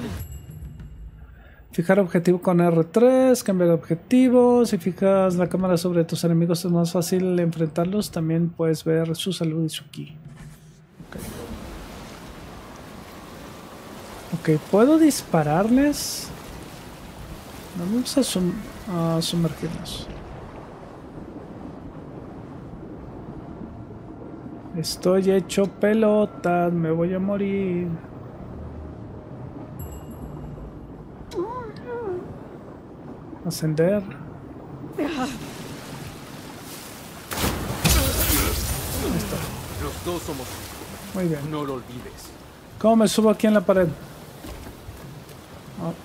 Fijar objetivo con R3. Cambiar de objetivo. Si fijas la cámara sobre tus enemigos es más fácil enfrentarlos. También puedes ver su salud y su ki. Ok, ¿puedo dispararles? Vamos a, sumergirnos. Estoy hecho pelotas, me voy a morir. Ascender. Ahí está. Los dos somos. Muy bien. No lo olvides. ¿Cómo me subo aquí en la pared?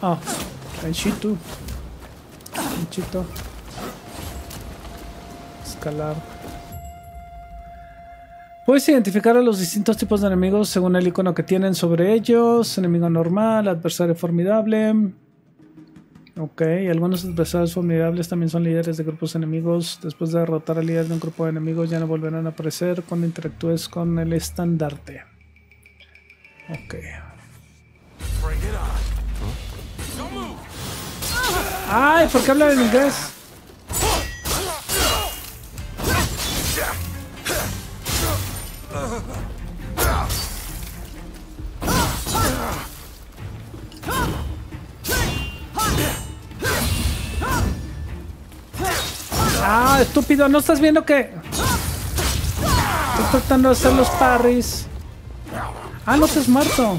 Ah, Tenchito. Tenchito. Escalar. Puedes identificar a los distintos tipos de enemigos según el icono que tienen sobre ellos. Enemigo normal, adversario formidable. Ok, algunos adversarios formidables también son líderes de grupos enemigos. Después de derrotar al líder de un grupo de enemigos ya no volverán a aparecer cuando interactúes con el estandarte. Ok. ¡Ay! ¿Por qué hablan en inglés? estúpido. ¿No estás viendo que estoy tratando de hacer los parries? Ah, no, estás muerto.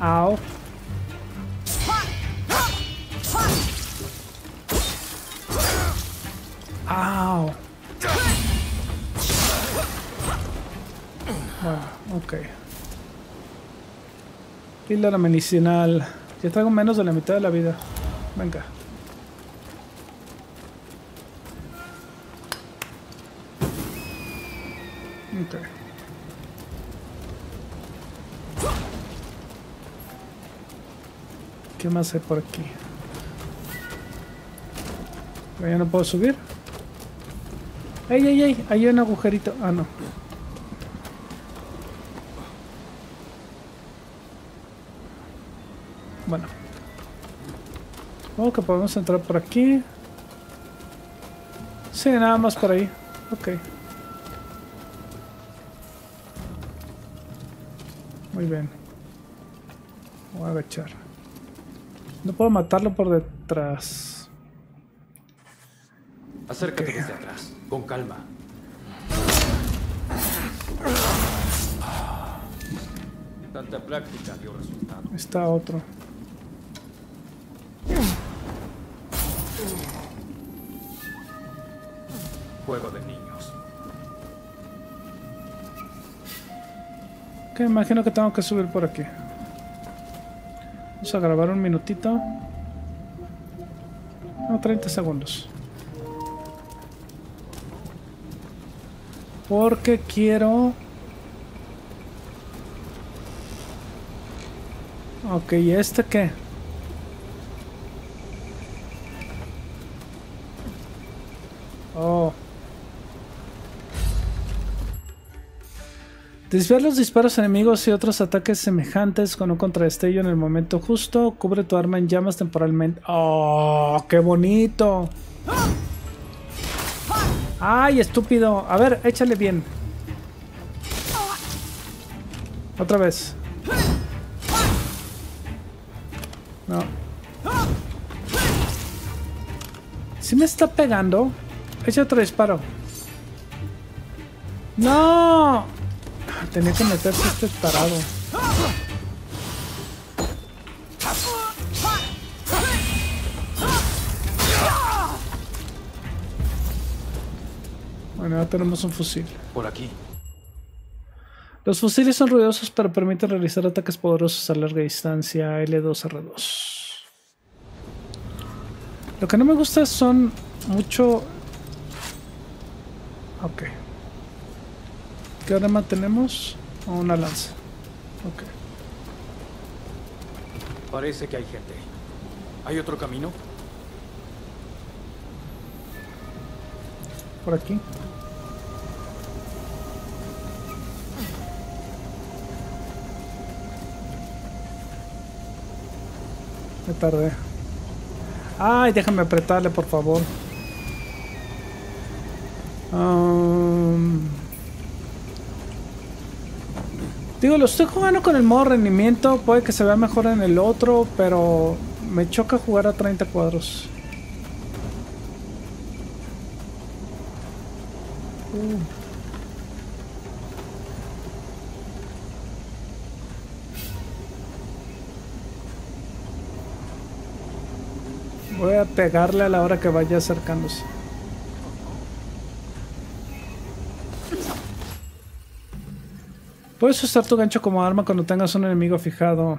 Au. Au. Bueno, ok. Píldora medicinal. Ya traigo menos de la mitad de la vida. Venga. Okay. ¿Qué más hay por aquí? Ya no puedo subir. ¡Ey, ey, ey! Hay un agujerito. Ah, no. Bueno. Supongo que podemos entrar por aquí. Sí, nada más por ahí. Ok. Muy bien. Voy a agachar. No puedo matarlo por detrás. Acércate desde atrás, con calma. Tanta práctica dio resultado. Está otro. Juego de niños. Que imagino que tengo que subir por aquí. Vamos a grabar un minutito. No, 30 segundos. Porque quiero... Ok, ¿y este qué? Oh. Desviar los disparos enemigos y otros ataques semejantes con un contradestello en el momento justo. Cubre tu arma en llamas temporalmente. ¡Oh, qué bonito! ¡Ay, estúpido! A ver, échale bien. Otra vez. No. Si me está pegando. Echa otro disparo. ¡No! Tenía que meterse este tarado. Bueno, ya tenemos un fusil. Por aquí. Los fusiles son ruidosos, pero permiten realizar ataques poderosos a larga distancia. L2R2. Lo que no me gusta son mucho... Ok. ¿Qué arma tenemos? Una lanza. Ok. Parece que hay gente. ¿Hay otro camino? Por aquí. Me tardé. Ay, déjame apretarle, por favor. Digo, lo estoy jugando con el modo rendimiento. Puede que se vea mejor en el otro, pero me choca jugar a 30 cuadros. Voy a pegarle a la hora que vaya acercándose. Puedes usar tu gancho como arma cuando tengas un enemigo fijado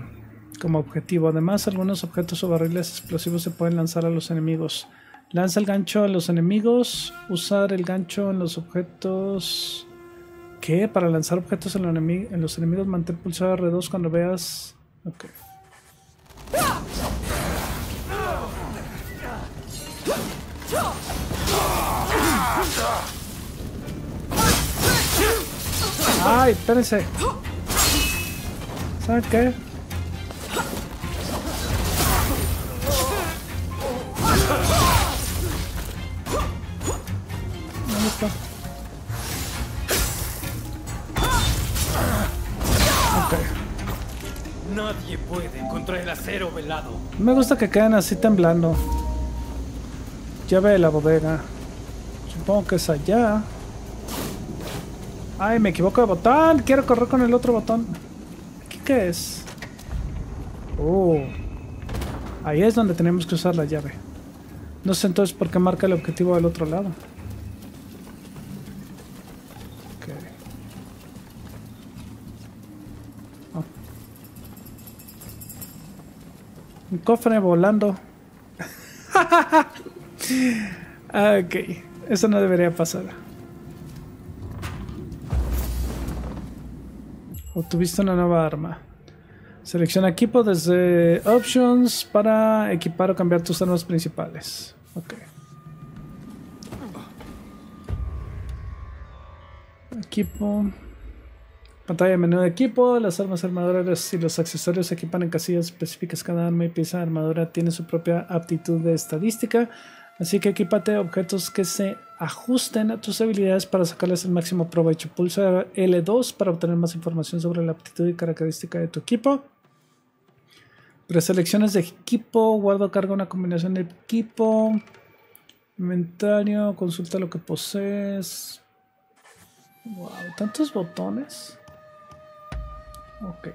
como objetivo. Además, algunos objetos o barriles explosivos se pueden lanzar a los enemigos. Lanza el gancho a los enemigos. Usar el gancho en los objetos. ¿Qué? Para lanzar objetos en los enemigos, mantén pulsado R2 cuando veas... Ok. ¡Ay, espérense! ¿Saben qué? ¿Dónde está? Ok. Nadie puede encontrar el acero velado. Me gusta que queden así temblando. llave de la bodega. Supongo que es allá. Ay, me equivoco de botón. Quiero correr con el otro botón. ¿Aquí qué es? Oh. Ahí es donde tenemos que usar la llave. No sé entonces por qué marca el objetivo del otro lado. Okay. Oh. Un cofre volando. Ok, eso no debería pasar. Obtuviste una nueva arma. Selecciona equipo desde Options para equipar o cambiar tus armas principales. Ok. Equipo. Pantalla de menú de equipo. Las armas, armaduras y los accesorios se equipan en casillas específicas. Cada arma y pieza de armadura tiene su propia aptitud de estadística. Así que equípate objetos que se ajusten a tus habilidades para sacarles el máximo provecho. Pulsa L2 para obtener más información sobre la aptitud y característica de tu equipo. Preselecciones de equipo. Guardo a cargo una combinación de equipo. Inventario. Consulta lo que posees. Wow, tantos botones. Ok.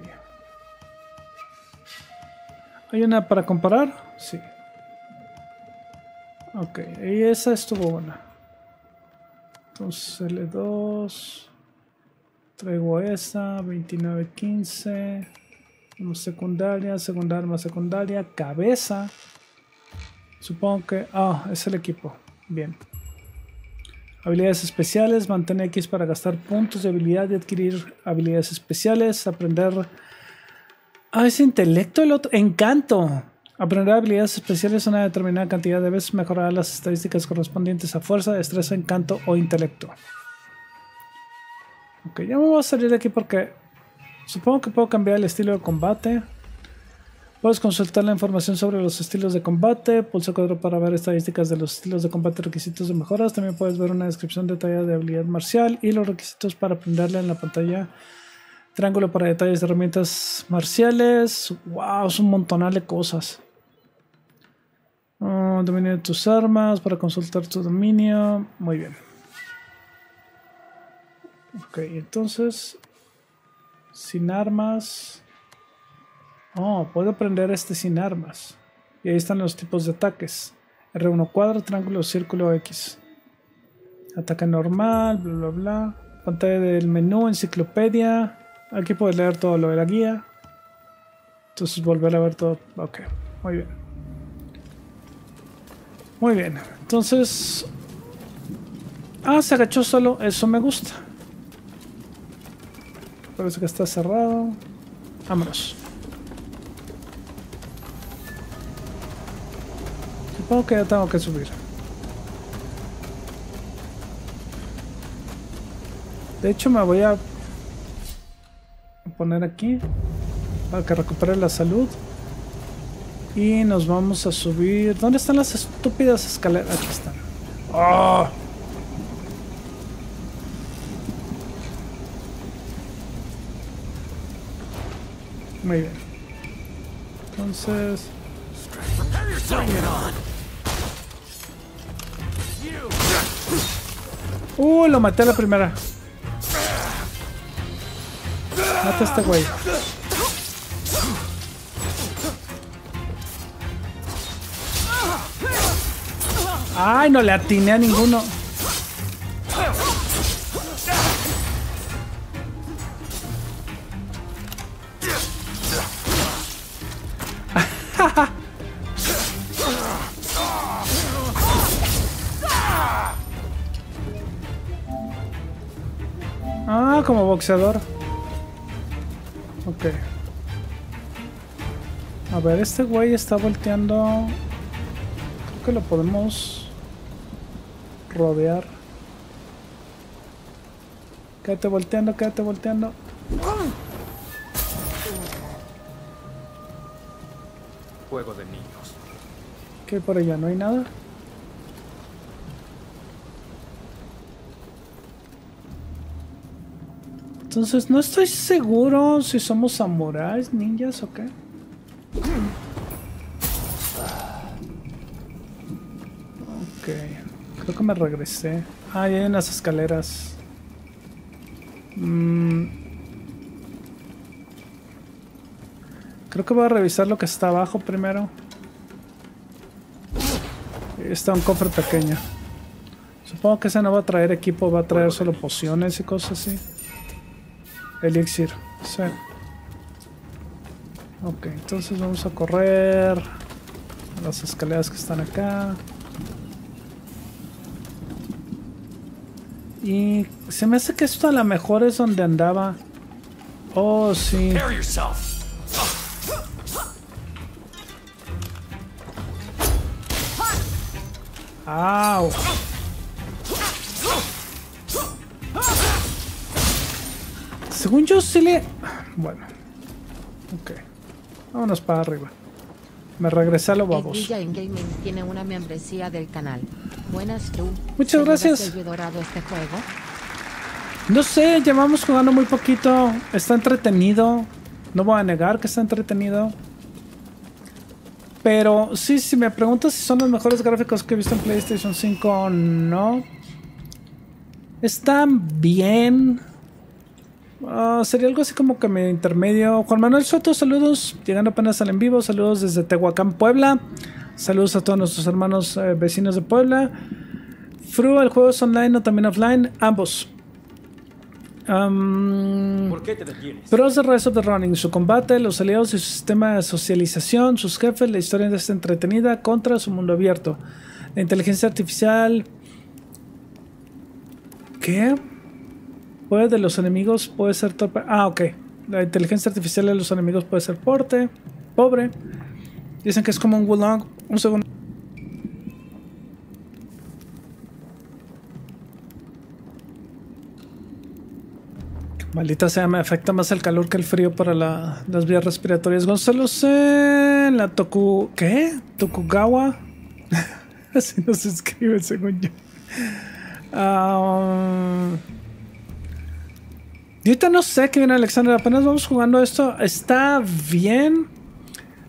¿Hay una para comparar? Sí. Ok, y esa estuvo buena. Entonces L2. Traigo esa. 2915. Secundaria, segunda arma secundaria. Cabeza. Supongo que... Ah, es el equipo. Bien. Habilidades especiales. Mantén X para gastar puntos de habilidad y adquirir habilidades especiales. Aprender... Ah, es intelecto el otro. Encanto. Aprender habilidades especiales una determinada cantidad de veces, mejorar las estadísticas correspondientes a fuerza, destreza, encanto o intelecto. Ok, ya me voy a salir de aquí porque supongo que puedo cambiar el estilo de combate. Puedes consultar la información sobre los estilos de combate. Pulsa 4 para ver estadísticas de los estilos de combate, requisitos de mejoras. También puedes ver una descripción detallada de habilidad marcial y los requisitos para aprenderla en la pantalla. Triángulo para detalles de herramientas marciales. Wow, es un montonal de cosas. Dominio de tus armas para consultar tu dominio. Muy bien. Ok, entonces sin armas. Oh, puedo aprender este sin armas. Y ahí están los tipos de ataques. R1 cuadro, triángulo, círculo, X. Ataque normal, bla bla bla. Pantalla del menú, enciclopedia. Aquí puedes leer todo lo de la guía. Entonces volver a ver todo. Ok, muy bien. Muy bien, entonces... Ah, se agachó solo. Eso me gusta. Parece que está cerrado. Vámonos. Supongo que ya tengo que subir. De hecho me voy a... poner aquí para que recupere la salud y nos vamos a subir. ¿Dónde están las estúpidas escaleras? Aquí están. ¡Oh! Muy bien, entonces lo maté a la primera. Mata a este güey. Ay, no le atiné a ninguno. Ah, como boxeador. Ok. A ver, este güey está volteando. Creo que lo podemos rodear. Quédate volteando, quédate volteando. Juego de niños. ¿Qué por allá? ¿No hay nada? Entonces, no estoy seguro si somos samuráis, ninjas o qué. Ok. Creo que me regresé. Ah, hay unas escaleras. Creo que voy a revisar lo que está abajo primero. Está un cofre pequeño. Supongo que ese no va a traer equipo, va a traer solo pociones y cosas así. Elixir, sí. Ok, entonces vamos a correr a las escaleras que están acá. Y se me hace que esto a lo mejor es donde andaba. Oh, sí. ¡Au! Según yo sí le... Bueno. Ok. Vámonos para arriba. Me regresé a lo baboso. Tiene una membresía del canal. Buenas, tú. Muchas gracias. Este juego? No sé, llevamos jugando muy poquito. Está entretenido. No voy a negar que está entretenido. Pero sí, si me preguntas si son los mejores gráficos que he visto en PlayStation 5, no. Están bien. Sería algo así como que me intermedio. Juan Manuel Soto, saludos. Llegando apenas al en vivo, saludos desde Tehuacán, Puebla. Saludos a todos nuestros hermanos vecinos de Puebla. Fru, ¿el juego es online o también offline? Ambos. ¿Por qué te detienes? Pros de Rise of the Ronin, su combate, los aliados y su sistema de socialización, sus jefes, la historia está entretenida, contra su mundo abierto, la inteligencia artificial. ¿Qué? Puede de los enemigos puede ser torpe. Ah, ok. La inteligencia artificial de los enemigos puede ser pobre. Dicen que es como un Wo Long. Un segundo. Maldita sea, me afecta más el calor que el frío para las vías respiratorias. Gonzalo en la Toku... ¿Qué? Tokugawa. Así no se escribe, según yo. Y ahorita no sé qué viene, Alexander. Apenas vamos jugando esto. Está bien.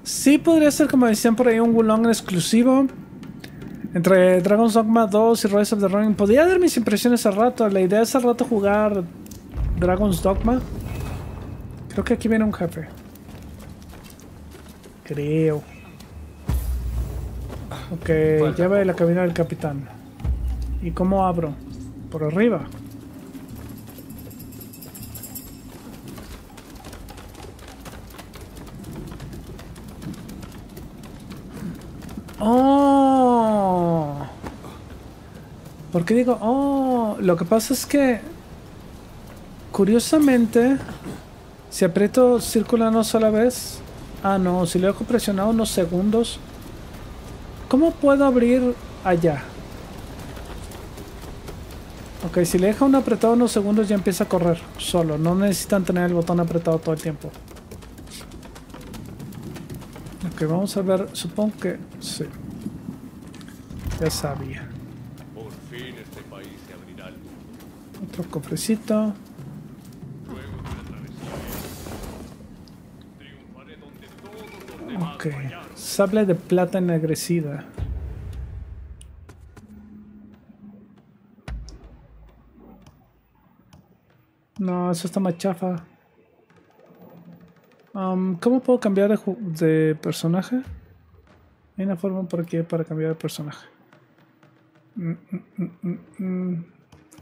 Sí podría ser, como decían por ahí, un Wo Long exclusivo. Entre Dragon's Dogma 2 y Rise of the Ronin. Podría dar mis impresiones al rato. La idea es al rato jugar Dragon's Dogma. Creo que aquí viene un jefe. Creo. Ok, bueno. Llave de la cabina del capitán. ¿Y cómo abro? Por arriba. Oh, ¿por qué digo? Oh, lo que pasa es que curiosamente si aprieto círculo una sola vez. Ah, no, si lo dejo presionado unos segundos. ¿Cómo puedo abrir allá? Ok, si le dejo un apretado unos segundos ya empieza a correr solo. No necesitan tener el botón apretado todo el tiempo. Ok, vamos a ver, supongo que sí. Ya sabía. Por fin este país se abrirá al mundo. Otro cofrecito. Luego de la travesía, triunfaré donde todos los demás fallaron. Ok, sable de plata ennegrecida. No, eso está más chafa. ¿Cómo puedo cambiar de personaje? Hay una forma por aquí para cambiar de personaje.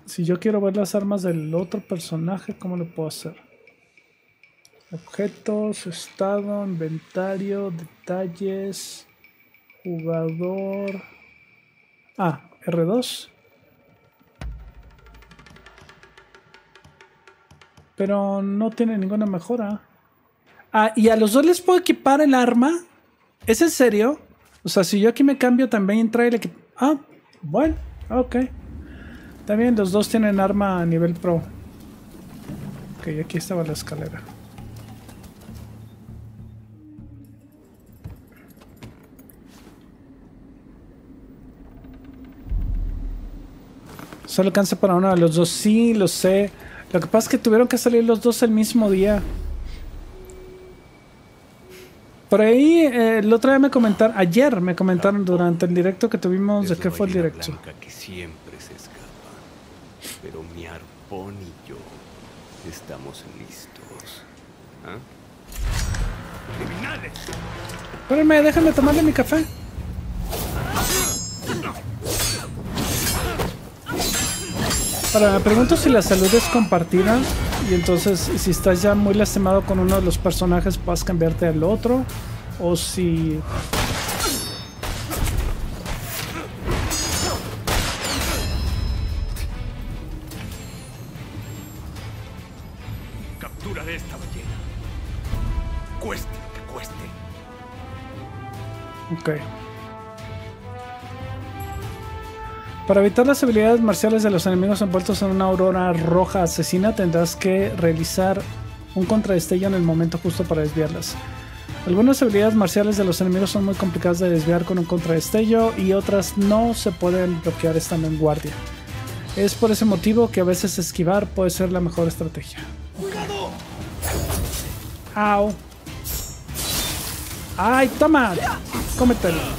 Si yo quiero ver las armas del otro personaje, ¿cómo lo puedo hacer? Objetos, estado, inventario, detalles, jugador. Ah, R2. Pero no tiene ninguna mejora. Ah, ¿y a los dos les puedo equipar el arma? ¿Es en serio? O sea, si yo aquí me cambio también entra el equipo. Ah, bueno, ok. También los dos tienen arma a nivel pro. Ok, aquí estaba la escalera. Solo alcanza para uno de los dos. Sí, lo sé. Lo que pasa es que tuvieron que salir los dos el mismo día. Por ahí, la otra vez ayer me comentaron durante el directo que tuvimos, ¿de qué fue el directo? Que siempre se escapa, pero mi arpón y yo estamos listos. ¿Ah? ¡Criminales! Espérame, déjame tomarle mi café. Ahora, me pregunto si la salud es compartida. Y entonces, si estás ya muy lastimado con uno de los personajes, puedes cambiarte al otro. O si... Captura de esta ballena. Cueste que cueste. Ok. Para evitar las habilidades marciales de los enemigos envueltos en una aurora roja asesina, tendrás que realizar un contradestello en el momento justo para desviarlas. Algunas habilidades marciales de los enemigos son muy complicadas de desviar con un contradestello y otras no se pueden bloquear estando en guardia. Es por ese motivo que a veces esquivar puede ser la mejor estrategia. ¡Cuidado! ¡Au! ¡Ay, toma! ¡Cómetelo!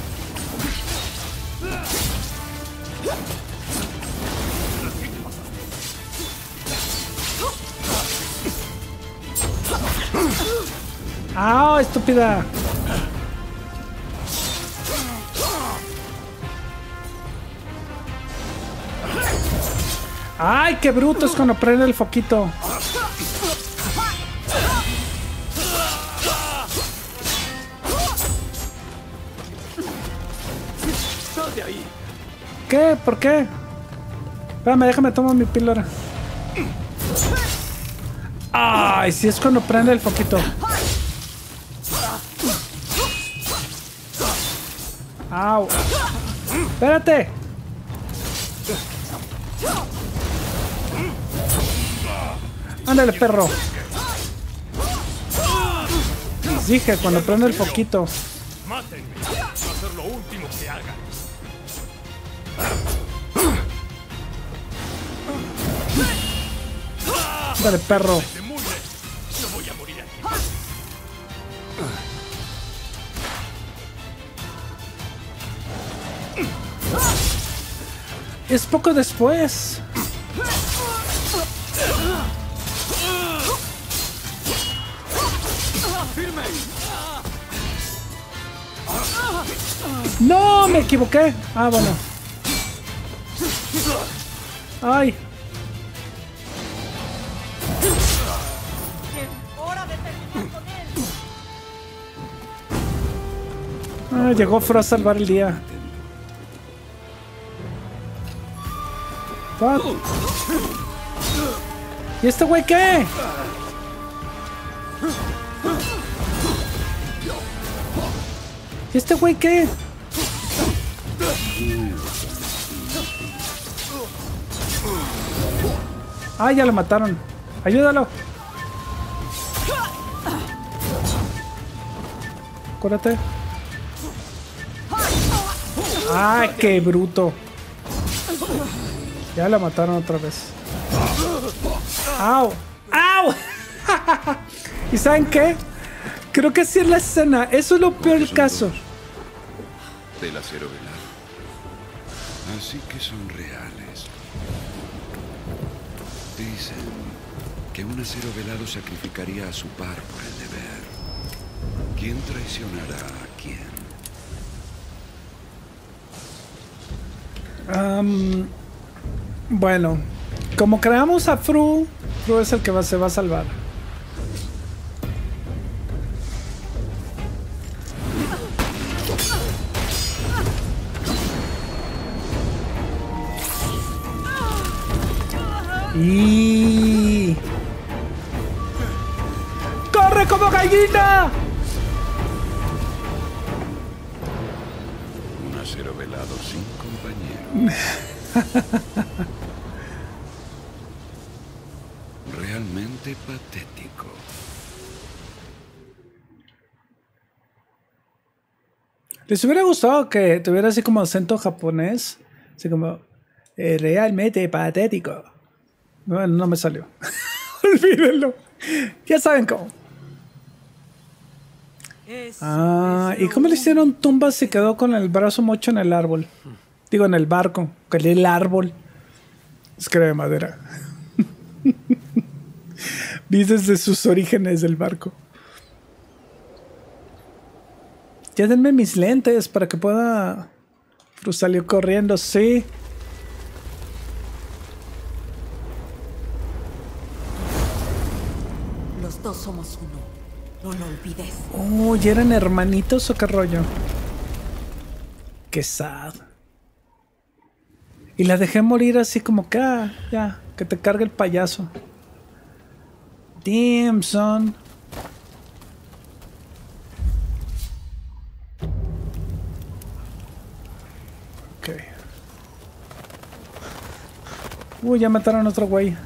¡Ah, estúpida! ¡Ay, qué bruto es cuando prende el foquito! ¿Qué? ¿Por qué? Espérame, déjame tomar mi píldora. ¡Ay, si es cuando prende el foquito! ¡Au! ¡Espérate! ¡Ándale, perro! Les dije, cuando prende el foquito. ¡Mátenme! Va a ser lo último que haga. ¡Ándale, perro! No voy a morir aquí. Es poco después. No, me equivoqué. Ah, bueno. Ay. Ah, llegó Frost a salvar el día. What? ¿Y este güey qué? ¿Y este güey qué? Ah, ya lo mataron. Ayúdalo. Cúrate. Ah, qué bruto. Ya la mataron otra vez. ¡Au! ¡Au! ¿Y saben qué? Creo que así es la escena. Eso es lo peor del caso. Del acero velado. Así que son reales. Dicen que un acero velado sacrificaría a su par por el deber. ¿Quién traicionará a quién? Bueno, como creamos a Fru, Fru es el que se va a salvar. Y... ¡corre como gallina! Un acero velado sin compañero. Realmente patético. ¿Les hubiera gustado que tuviera así como acento japonés? Así como, realmente patético. Bueno, no me salió. Olvídenlo. Ya saben cómo. Ah, ¿y cómo le hicieron tumbas si quedó con el brazo mocho en el árbol? Digo, en el barco, con el árbol. Es que era de madera. Vi desde sus orígenes del barco. Ya denme mis lentes para que pueda... Salió corriendo, sí. Los dos somos uno. No lo olvides. Oh, ¿y eran hermanitos o qué rollo? Qué sad. Y la dejé morir así como que... Ah, ya, que te cargue el payaso. Damn, son. Ok. Uy, ya mataron a otro güey.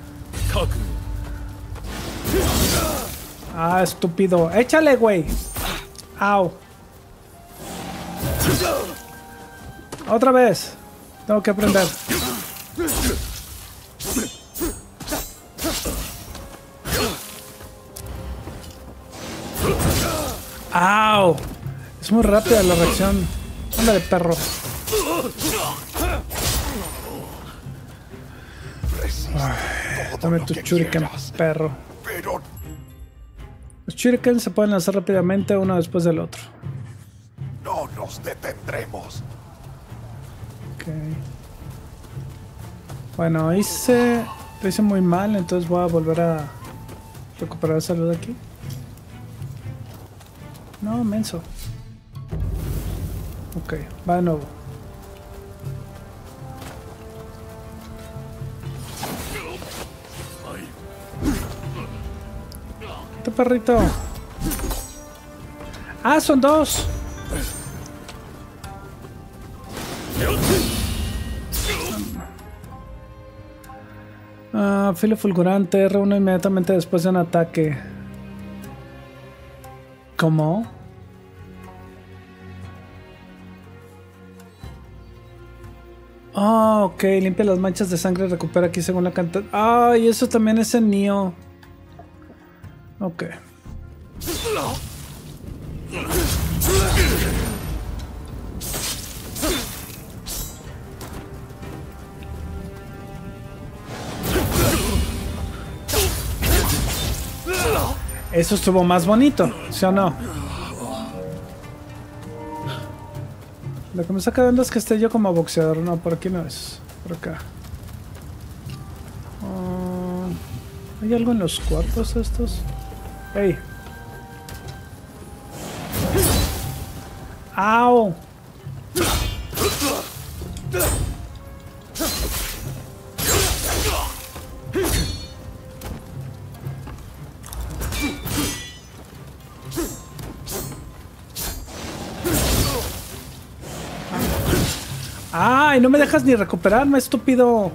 Ah, estúpido. Échale, güey. Au. Otra vez. Tengo que aprender. Au. Es muy rápida la reacción. Anda de perro. Ay, dame tu shuriken, perro. Los shuriken se pueden lanzar rápidamente uno después del otro. No nos detendremos. Okay. Bueno, lo hice muy mal, entonces voy a volver a recuperar salud aquí. No, menso. Ok, va de nuevo. Este perrito. Ah, son dos. Ah, filo fulgurante. R1 inmediatamente después de un ataque. ¿Cómo? Ah, oh, ok, limpia las manchas de sangre, recupera aquí según la cantidad. Ah, y eso también es en Nioh. Ok. Eso estuvo más bonito, ¿sí o no? Lo que me está quedando es que esté yo como boxeador. No, por aquí no es. Por acá. ¿Hay algo en los cuartos estos? ¡Ey! ¡Au! ¡Ay! No me dejas ni recuperarme, estúpido.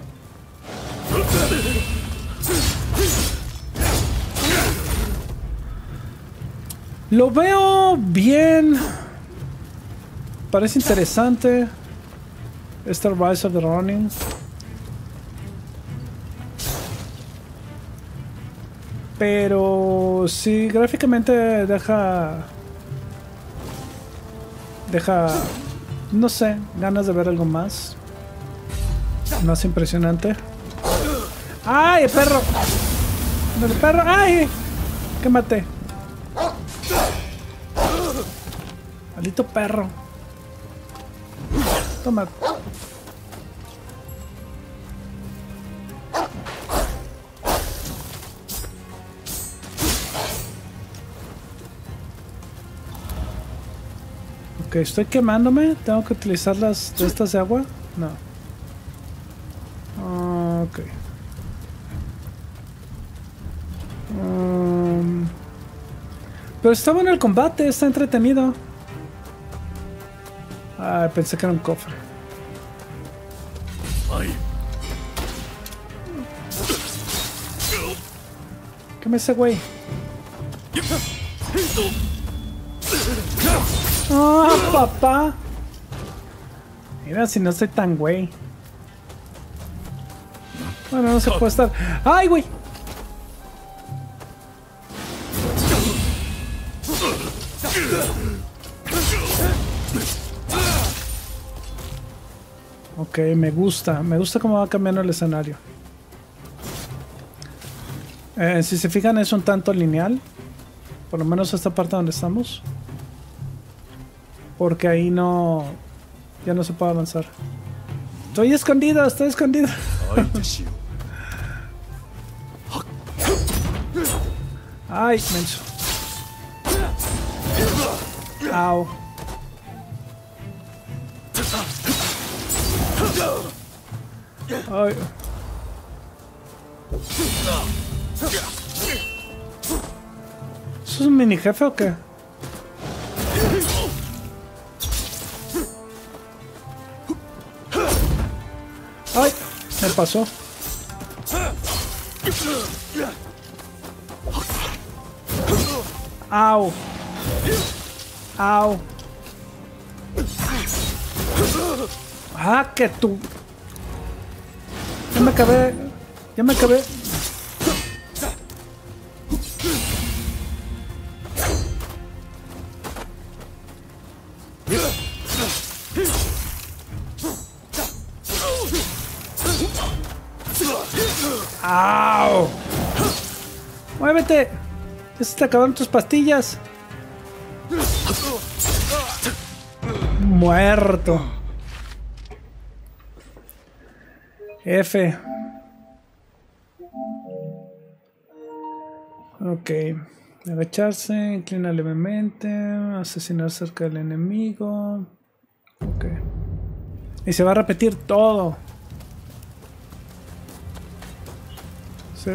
Lo veo bien. Parece interesante. Este Rise of the Ronin. Pero sí, gráficamente deja... No sé, ganas de ver algo más. Más impresionante. ¡Ay, perro! ¡El perro! ¡Ay! ¡Que maté! ¡Maldito perro! Toma. Ok, estoy quemándome. ¿Tengo que utilizar las de estas de agua? No. Ok. Pero está bueno el combate, está entretenido. Ah, pensé que era un cofre. ¿Qué me hace, güey? ¡Ah, oh, papá! Mira, si no soy tan güey. Bueno, no se puede estar. ¡Ay, güey! Ok, me gusta cómo va cambiando el escenario. Si se fijan, es un tanto lineal, por lo menos esta parte donde estamos, porque ahí no, ya no se puede avanzar. Estoy escondido, estoy escondido. Ay, menso. Au. Ay. ¿Eso es un mini jefe o qué? Ay, me pasó. Au. Au. Ah, que tú. Ya me acabé. Ya me acabé. ¡Au! ¡Muévete! Ya se te acabaron tus pastillas. Muerto. F. Ok. Agacharse, inclinar levemente, asesinar cerca del enemigo. Ok. Y se va a repetir todo. Sí.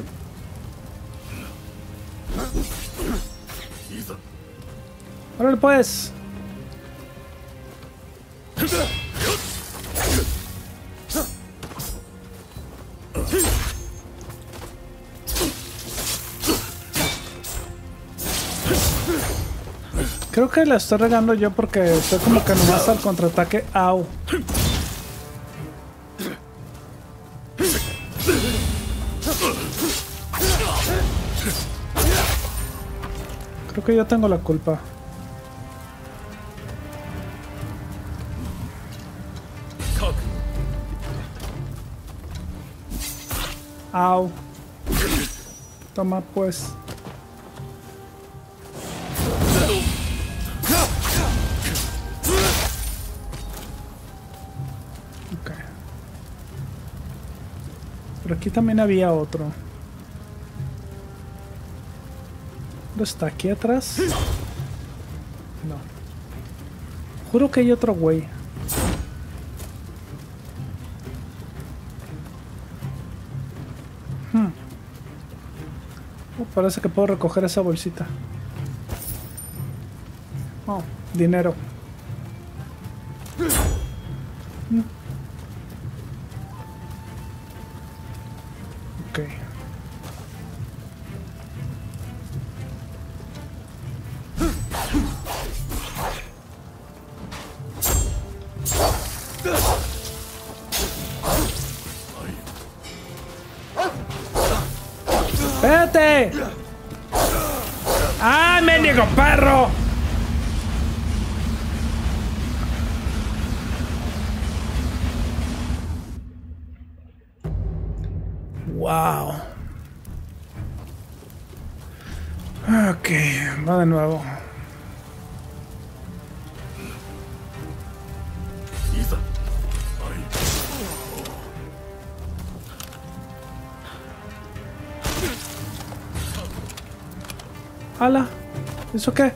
¡Órale pues! Creo que la estoy regando yo porque estoy como que nomás al contraataque. ¡Au! Creo que yo tengo la culpa. Au. Toma pues. Ok. Por aquí también había otro. ¿Está aquí atrás? No. Juro que hay otro güey. Oh, parece que puedo recoger esa bolsita. Oh, dinero. Ok. ¡Espérate! ¡Ah, mendigo perro! ¡Wow! Ok, va de nuevo. ¡Hala! ¿Eso qué?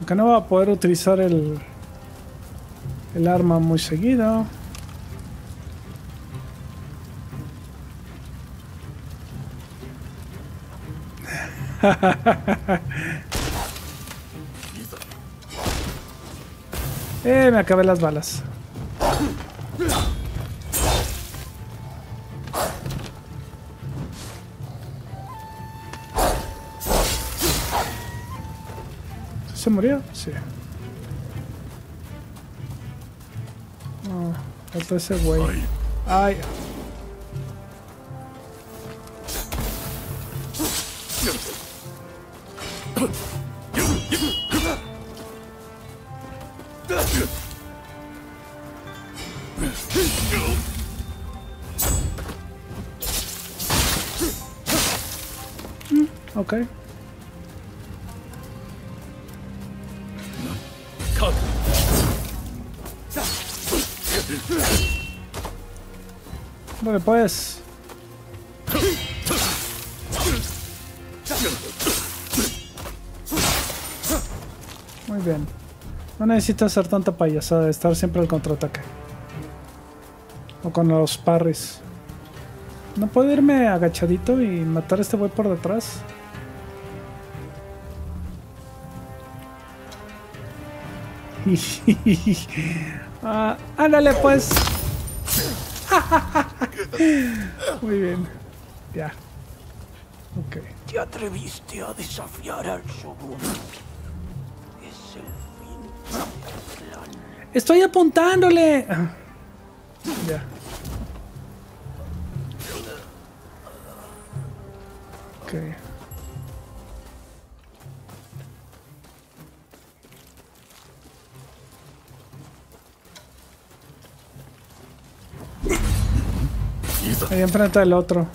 Aunque no va a poder utilizar el arma muy seguido. Me acabé las balas. ¿Se murió? Sí. No, faltó ese güey. Ay. Ok. Vale, pues. Muy bien. No necesito hacer tanta payasada de estar siempre al contraataque. O con los parries. ¿No puedo irme agachadito y matar a este güey por detrás? Ándale pues. Muy bien. Ya. Ok. ¿Te atreviste a desafiar al Shogun? Es el fin del plan. ¡Estoy apuntándole! Ya. Ok. Ahí enfrente del otro.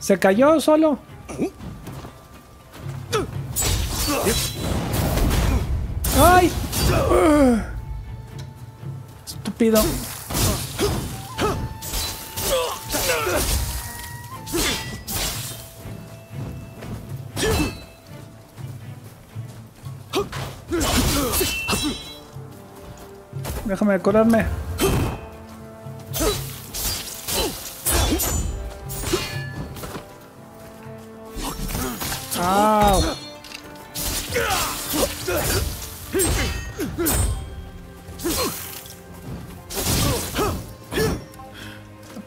¿Se cayó solo? ¡Ay! Estúpido. Déjame curarme.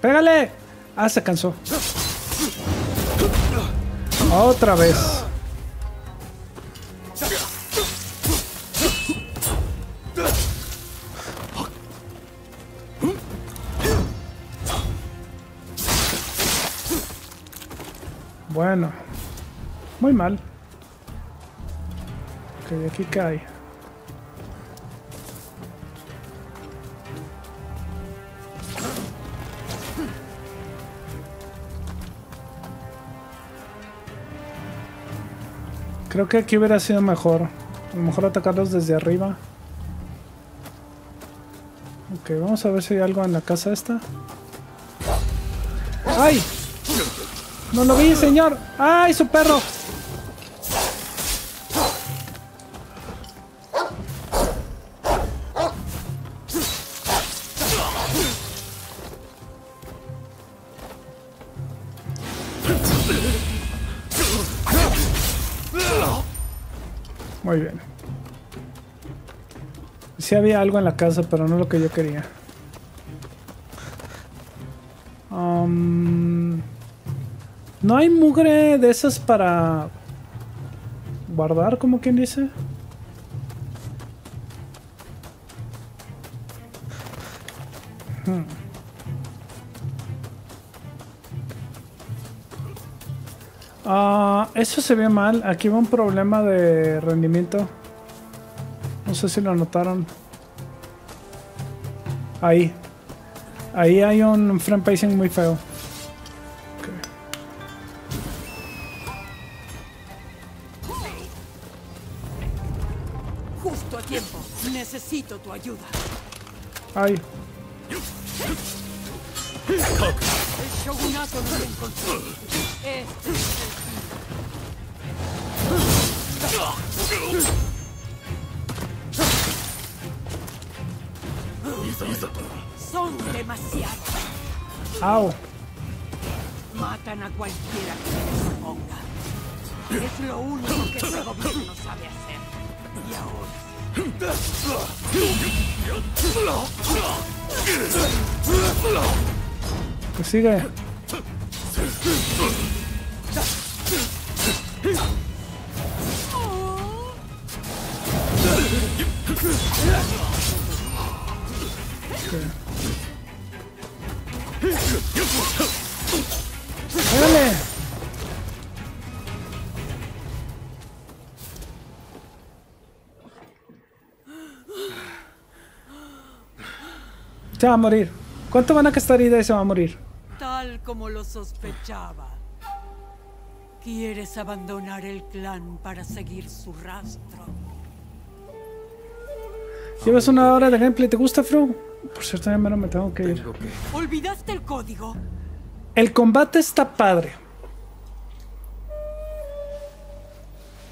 ¡Pégale! Ah, se cansó. Otra vez. Bueno. Muy mal. Ok, aquí cae. Creo que aquí hubiera sido mejor. A lo mejor atacarlos desde arriba. Ok, vamos a ver si hay algo en la casa esta. ¡Ay! ¡No lo vi, señor! ¡Ay, su perro! Muy bien. Sí había algo en la casa, pero no lo que yo quería. ¿No hay mugre de esas para guardar, como quien dice? Eso se ve mal. Aquí va un problema de rendimiento. No sé si lo notaron. Ahí. Ahí hay un frame pacing muy feo. Okay. Justo a tiempo. Necesito tu ayuda. Ay. El shogunato no lo encontró. Este es el fin. Son demasiados. Au. Matan a cualquiera que se les ponga. Es lo único que este gobierno sabe hacer. Y ahora. Pues sigue. ¡Órale! Se va a morir. ¿Cuánto van a gastar y se va a morir? Tal como lo sospechaba. ¿Quieres abandonar el clan para seguir su rastro? ¿Llevas una hora de gameplay? ¿Te gusta, Fru? Por cierto, ya me tengo que ir. ¿Olvidaste el código? El combate está padre.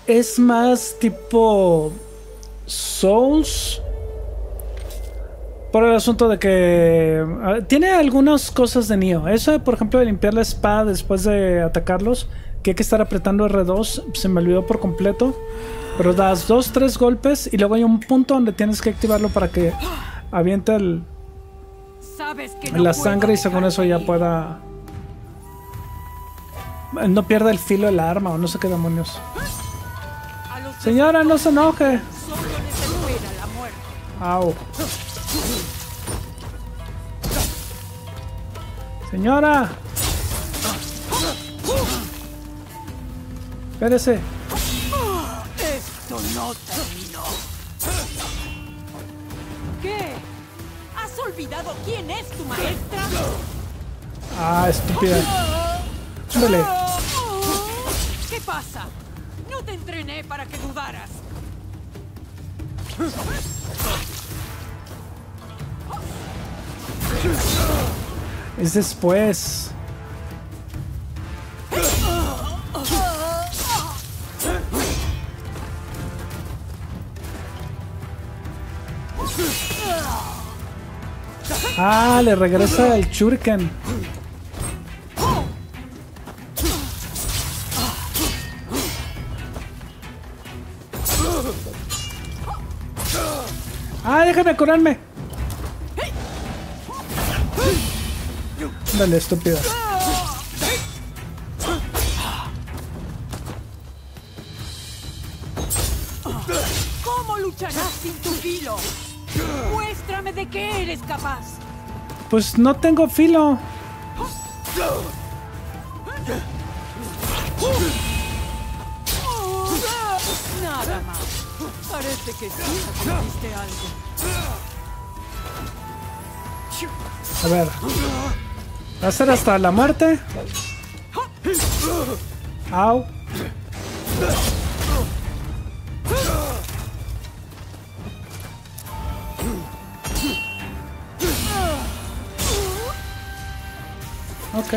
Es más tipo Souls. Por el asunto de que tiene algunas cosas de Nioh. Eso de, por ejemplo, de limpiar la espada después de atacarlos, que hay que estar apretando R2, se me olvidó por completo. Pero das 2-3 golpes y luego hay un punto donde tienes que activarlo para que aviente el... la sangre y según eso ya pueda... no pierda el filo de la arma o no sé qué demonios. Señora, no se enoje. Au. Señora. Espérese. Esto no terminó. ¿Qué? ¿Has olvidado quién es tu maestra? Ah, estúpida. Dale. ¿Qué pasa? No te entrené para que dudaras. Es después. Ah, le regresa el shuriken. Ah, déjame curarme. Dale, estúpida. ¿Cómo lucharás sin tu filo? Muéstrame de qué eres capaz. Pues no tengo filo. Nada más. Parece que sí aprendiste algo. A ver. ¿Va a ser hasta la muerte? Au. Ok.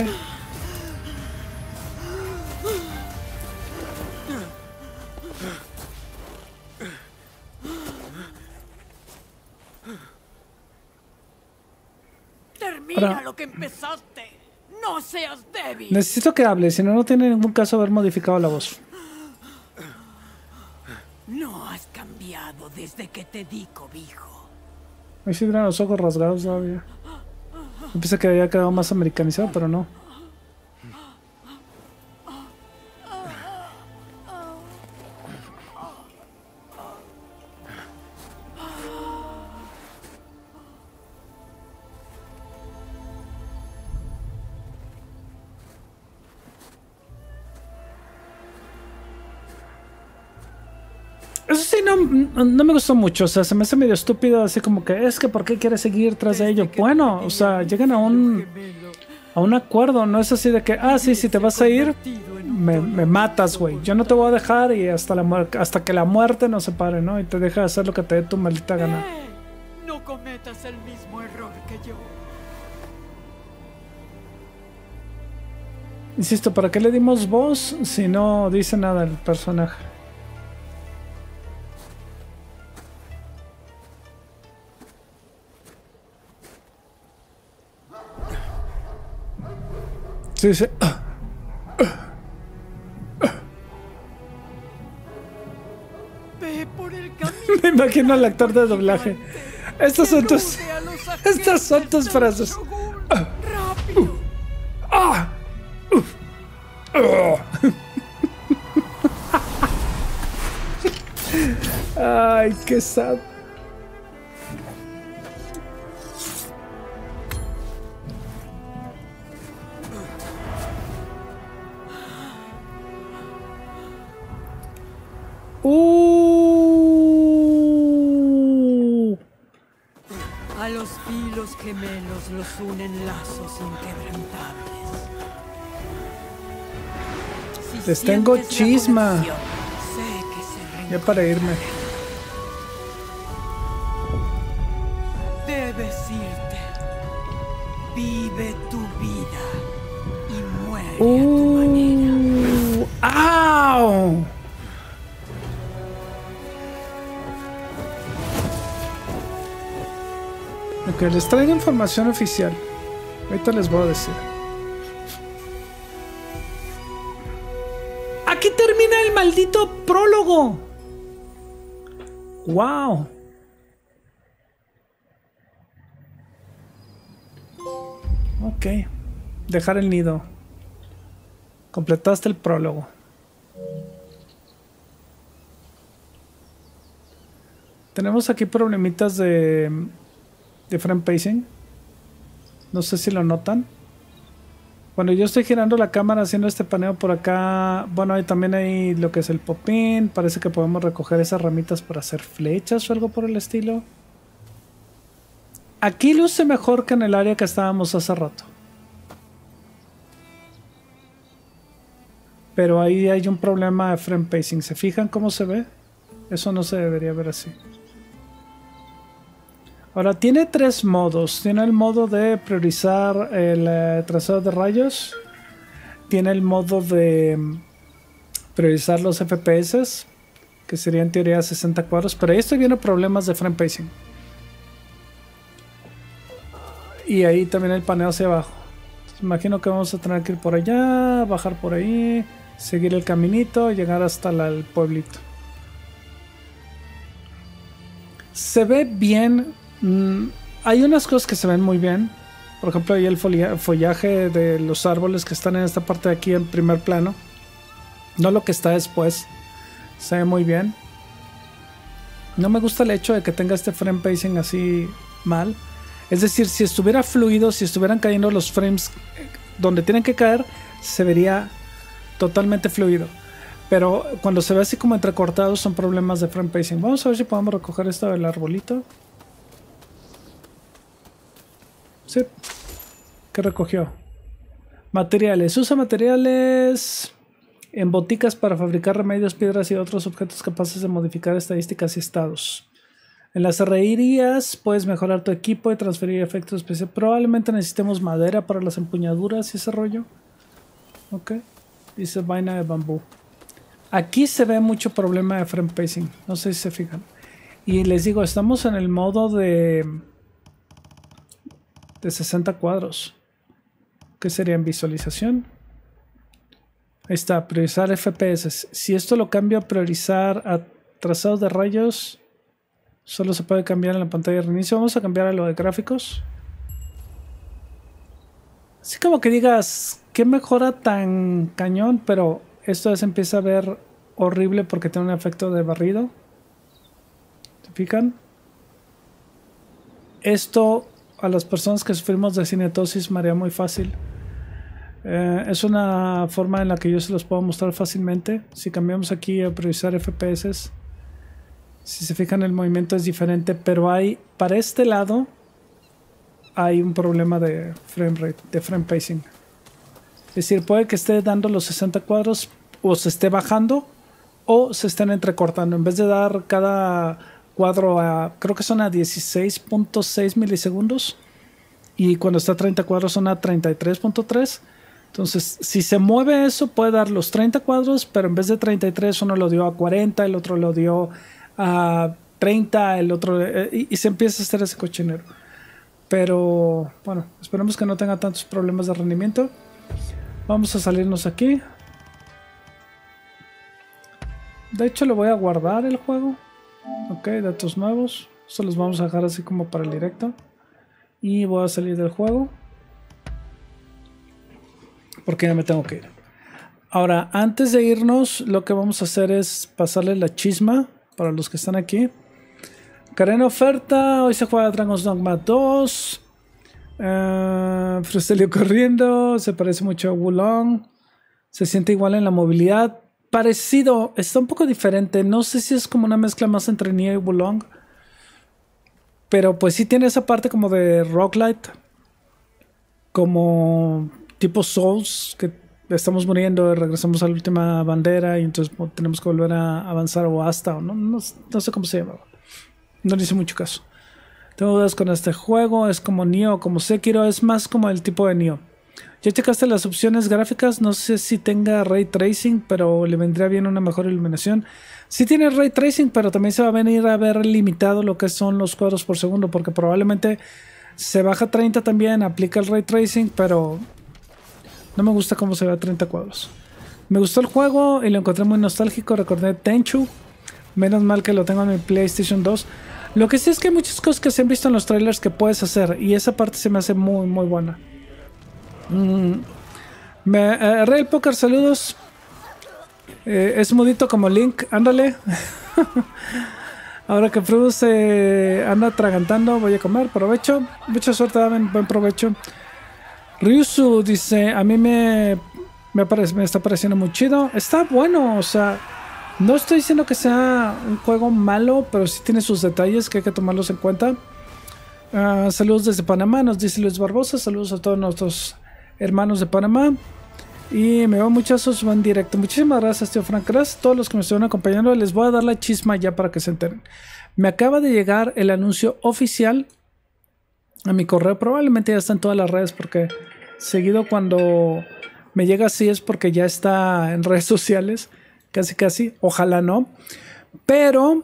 Termina lo que empezaste. No seas débil. Necesito que hable, si no, no tiene ningún caso haber modificado la voz. No has cambiado desde que te di cobijo. Ahí sí eran los ojos rasgados todavía. Yo pensé que había quedado más americanizado, pero no. Eso sí, no me gustó mucho, o sea, se me hace medio estúpido, así como que, es que ¿por qué quieres seguir tras de ello? Bueno, o sea, llegan a un acuerdo, no es así de que, ah, sí, si te vas a ir, me matas, güey, yo no te voy a dejar y hasta que la muerte nos separe, ¿no? Y te deja hacer lo que te dé tu maldita gana. No cometas el mismo error que yo. Insisto, ¿para qué le dimos voz si no dice nada el personaje? Sí. Ve por el camino. Me imagino al actor de doblaje. Estas son tus frases. Ay, qué sad. A los filos gemelos los unen lazos inquebrantables. Si les tengo chisma. Ya para irme. Debes irte. Vive tu vida y muere a tu manera. ¡Au! Ok, les traigo información oficial. Ahorita les voy a decir. Aquí termina el maldito prólogo. Wow. Ok. Dejar el nido. Completaste el prólogo. Tenemos aquí problemitas de frame pacing. No sé si lo notan. Bueno, yo estoy girando la cámara haciendo este paneo por acá. Bueno, ahí también hay lo que es el pop-in. Parece que podemos recoger esas ramitas para hacer flechas o algo por el estilo. Aquí luce mejor que en el área que estábamos hace rato. Pero ahí hay un problema de frame pacing. ¿Se fijan cómo se ve? Eso no se debería ver así. Ahora tiene tres modos. Tiene el modo de priorizar el trazado de rayos. Tiene el modo de priorizar los FPS, que sería en teoría 60 cuadros. Pero ahí estoy viendo problemas de frame pacing. Y ahí también el paneo hacia abajo. Entonces, imagino que vamos a tener que ir por allá, bajar por ahí, seguir el caminito, llegar hasta el pueblito. Se ve bien. Hay unas cosas que se ven muy bien. Por ejemplo, ahí el follaje de los árboles que están en esta parte de aquí en primer plano. No lo que está después. Se ve muy bien. No me gusta el hecho de que tenga este frame pacing así mal. Es decir, si estuviera fluido, si estuvieran cayendo los frames donde tienen que caer, se vería totalmente fluido. Pero cuando se ve así como entrecortado, son problemas de frame pacing. Vamos a ver si podemos recoger esto del arbolito. Sí. ¿Qué recogió? Materiales. Usa materiales en boticas para fabricar remedios, piedras y otros objetos capaces de modificar estadísticas y estados. En las herrerías puedes mejorar tu equipo y transferir efectos especiales. Probablemente necesitemos madera para las empuñaduras y ese rollo. Ok. Dice vaina de bambú. Aquí se ve mucho problema de frame pacing. No sé si se fijan. Y les digo, estamos en el modo de 60 cuadros. ¿Qué sería en visualización? Ahí está, priorizar FPS. Si esto lo cambio a priorizar a trazados de rayos, solo se puede cambiar en la pantalla de reinicio. Vamos a cambiar a lo de gráficos. Así como que digas, qué mejora tan cañón, pero esto se empieza a ver horrible porque tiene un efecto de barrido. ¿Se fijan? Esto a las personas que sufrimos de cinetosis marea muy fácil. Es una forma en la que yo se los puedo mostrar fácilmente. Si cambiamos aquí a priorizar FPS, si se fijan el movimiento es diferente, pero hay para este lado hay un problema de frame rate, de frame pacing. Es decir, puede que esté dando los 60 cuadros o se esté bajando o se estén entrecortando. En vez de dar cada cuadro a, creo que son a 16.6 milisegundos y cuando está a 30 cuadros son a 33.3. Entonces, si se mueve eso puede dar los 30 cuadros, pero en vez de 33 uno lo dio a 40, el otro lo dio a 30, el otro y se empieza a hacer ese cochinero. Pero bueno, esperemos que no tenga tantos problemas de rendimiento. Vamos a salirnos aquí. De hecho, le voy a guardar el juego. Ok, datos nuevos. Esto los vamos a dejar así como para el directo. Y voy a salir del juego porque ya me tengo que ir. Ahora, antes de irnos, lo que vamos a hacer es pasarle la chisma para los que están aquí. Carena oferta. Hoy se juega Dragon's Dogma 2. Frustelio corriendo. Se parece mucho a Wo Long. Se siente igual en la movilidad. Parecido, está un poco diferente. No sé si es como una mezcla más entre Nioh y Wo Long. Pero pues sí tiene esa parte como de roguelite, como tipo Souls, que estamos muriendo, regresamos a la última bandera y entonces tenemos que volver a avanzar, o hasta, o no sé cómo se llamaba. No le hice mucho caso. Tengo dudas con este juego. Es como Nioh, como Sekiro, es más como el tipo de Nioh. Ya checaste las opciones gráficas, no sé si tenga Ray Tracing, pero le vendría bien una mejor iluminación. Sí tiene Ray Tracing, pero también se va a venir a ver limitado lo que son los cuadros por segundo, porque probablemente se baja 30 también, aplica el Ray Tracing, pero no me gusta cómo se ve a 30 cuadros. Me gustó el juego y lo encontré muy nostálgico, recordé Tenchu. Menos mal que lo tengo en mi PlayStation 2. Lo que sí es que hay muchas cosas que se han visto en los trailers que puedes hacer, y esa parte se me hace muy muy buena. Real Poker, saludos. Es mudito como Link, ándale. Ahora que Fru se anda atragantando, voy a comer, provecho. Mucha suerte, Daven, buen provecho. Ryusu dice, a mí me está pareciendo muy chido. Está bueno, o sea, no estoy diciendo que sea un juego malo, pero sí tiene sus detalles que hay que tomarlos en cuenta. Saludos desde Panamá, nos dice Luis Barbosa. Saludos a todos nuestros hermanos de Panamá. Y me va muchachos, van directo. Muchísimas gracias, tío Frank. Gracias a todos los que me estuvieron acompañando. Les voy a dar la chisma ya para que se enteren. Me acaba de llegar el anuncio oficial a mi correo. Probablemente ya está en todas las redes, porque seguido cuando me llega así es porque ya está en redes sociales. Casi casi. Ojalá no. Pero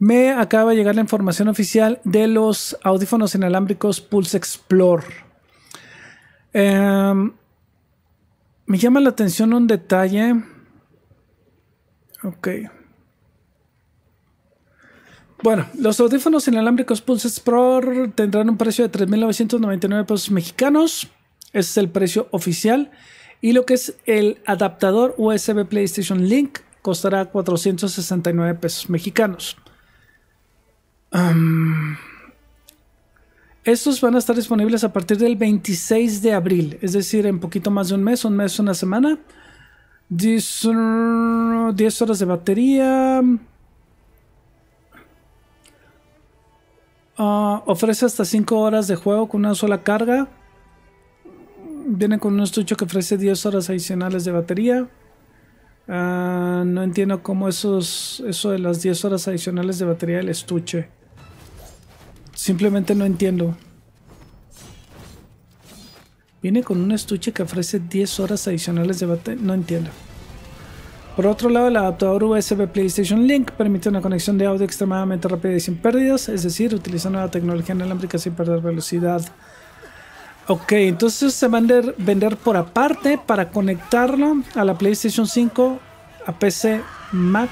me acaba de llegar la información oficial de los audífonos inalámbricos Pulse Explorer. Me llama la atención un detalle. Ok. Bueno, los audífonos inalámbricos Pulse Explorer tendrán un precio de 3,999 pesos mexicanos. Ese es el precio oficial. Y lo que es el adaptador USB PlayStation Link costará 469 pesos mexicanos. Estos van a estar disponibles a partir del 26 de abril, es decir, en poquito más de un mes, una semana. 10 horas de batería. Ofrece hasta 5 horas de juego con una sola carga. Viene con un estuche que ofrece 10 horas adicionales de batería. No entiendo cómo eso de las 10 horas adicionales de batería del estuche. Simplemente no entiendo. Viene con un estuche que ofrece 10 horas adicionales de batería. No entiendo. Por otro lado, el adaptador USB PlayStation Link permite una conexión de audio extremadamente rápida y sin pérdidas. Es decir, utilizando la tecnología inalámbrica sin perder velocidad. Ok, entonces se van a vender por aparte para conectarlo a la PlayStation 5, a PC, Mac.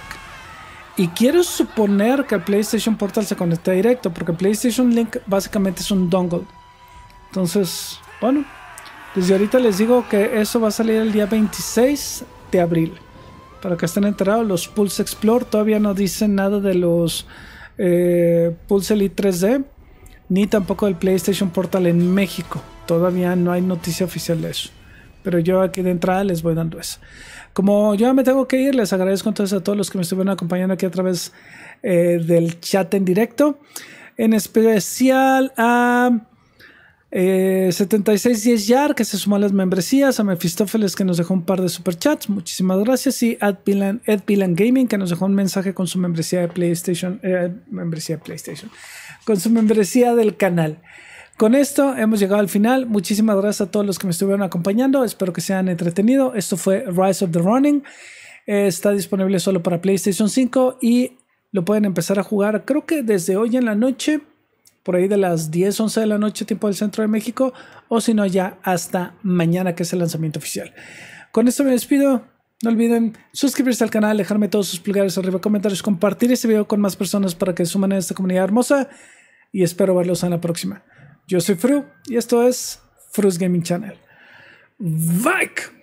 Y quiero suponer que el PlayStation Portal se conecta directo, porque el PlayStation Link básicamente es un dongle. Entonces, bueno, desde ahorita les digo que eso va a salir el día 26 de abril. Para que estén enterados, los Pulse Explorer todavía no dicen nada de los Pulse Elite 3D, ni tampoco del PlayStation Portal en México. Todavía no hay noticia oficial de eso. Pero yo aquí de entrada les voy dando eso. Como yo me tengo que ir, les agradezco entonces a todos los que me estuvieron acompañando aquí a través del chat en directo. En especial a 7610Yar, que se sumó a las membresías. A Mefistófeles, que nos dejó un par de superchats. Muchísimas gracias. Y a Ed Villan Gaming, que nos dejó un mensaje con su membresía de PlayStation. Con su membresía del canal. Con esto hemos llegado al final. Muchísimas gracias a todos los que me estuvieron acompañando. Espero que se hayan entretenido. Esto fue Rise of the Ronin. Está disponible solo para PlayStation 5 y lo pueden empezar a jugar, creo que desde hoy en la noche, por ahí de las 10, 11 de la noche, tiempo del centro de México, o si no ya hasta mañana, que es el lanzamiento oficial. Con esto me despido. No olviden suscribirse al canal, dejarme todos sus pulgares arriba, comentarios, compartir este video con más personas para que sumen a esta comunidad hermosa, y espero verlos en la próxima. Yo soy Fru y esto es Fru's Gaming Channel. ¡Vike!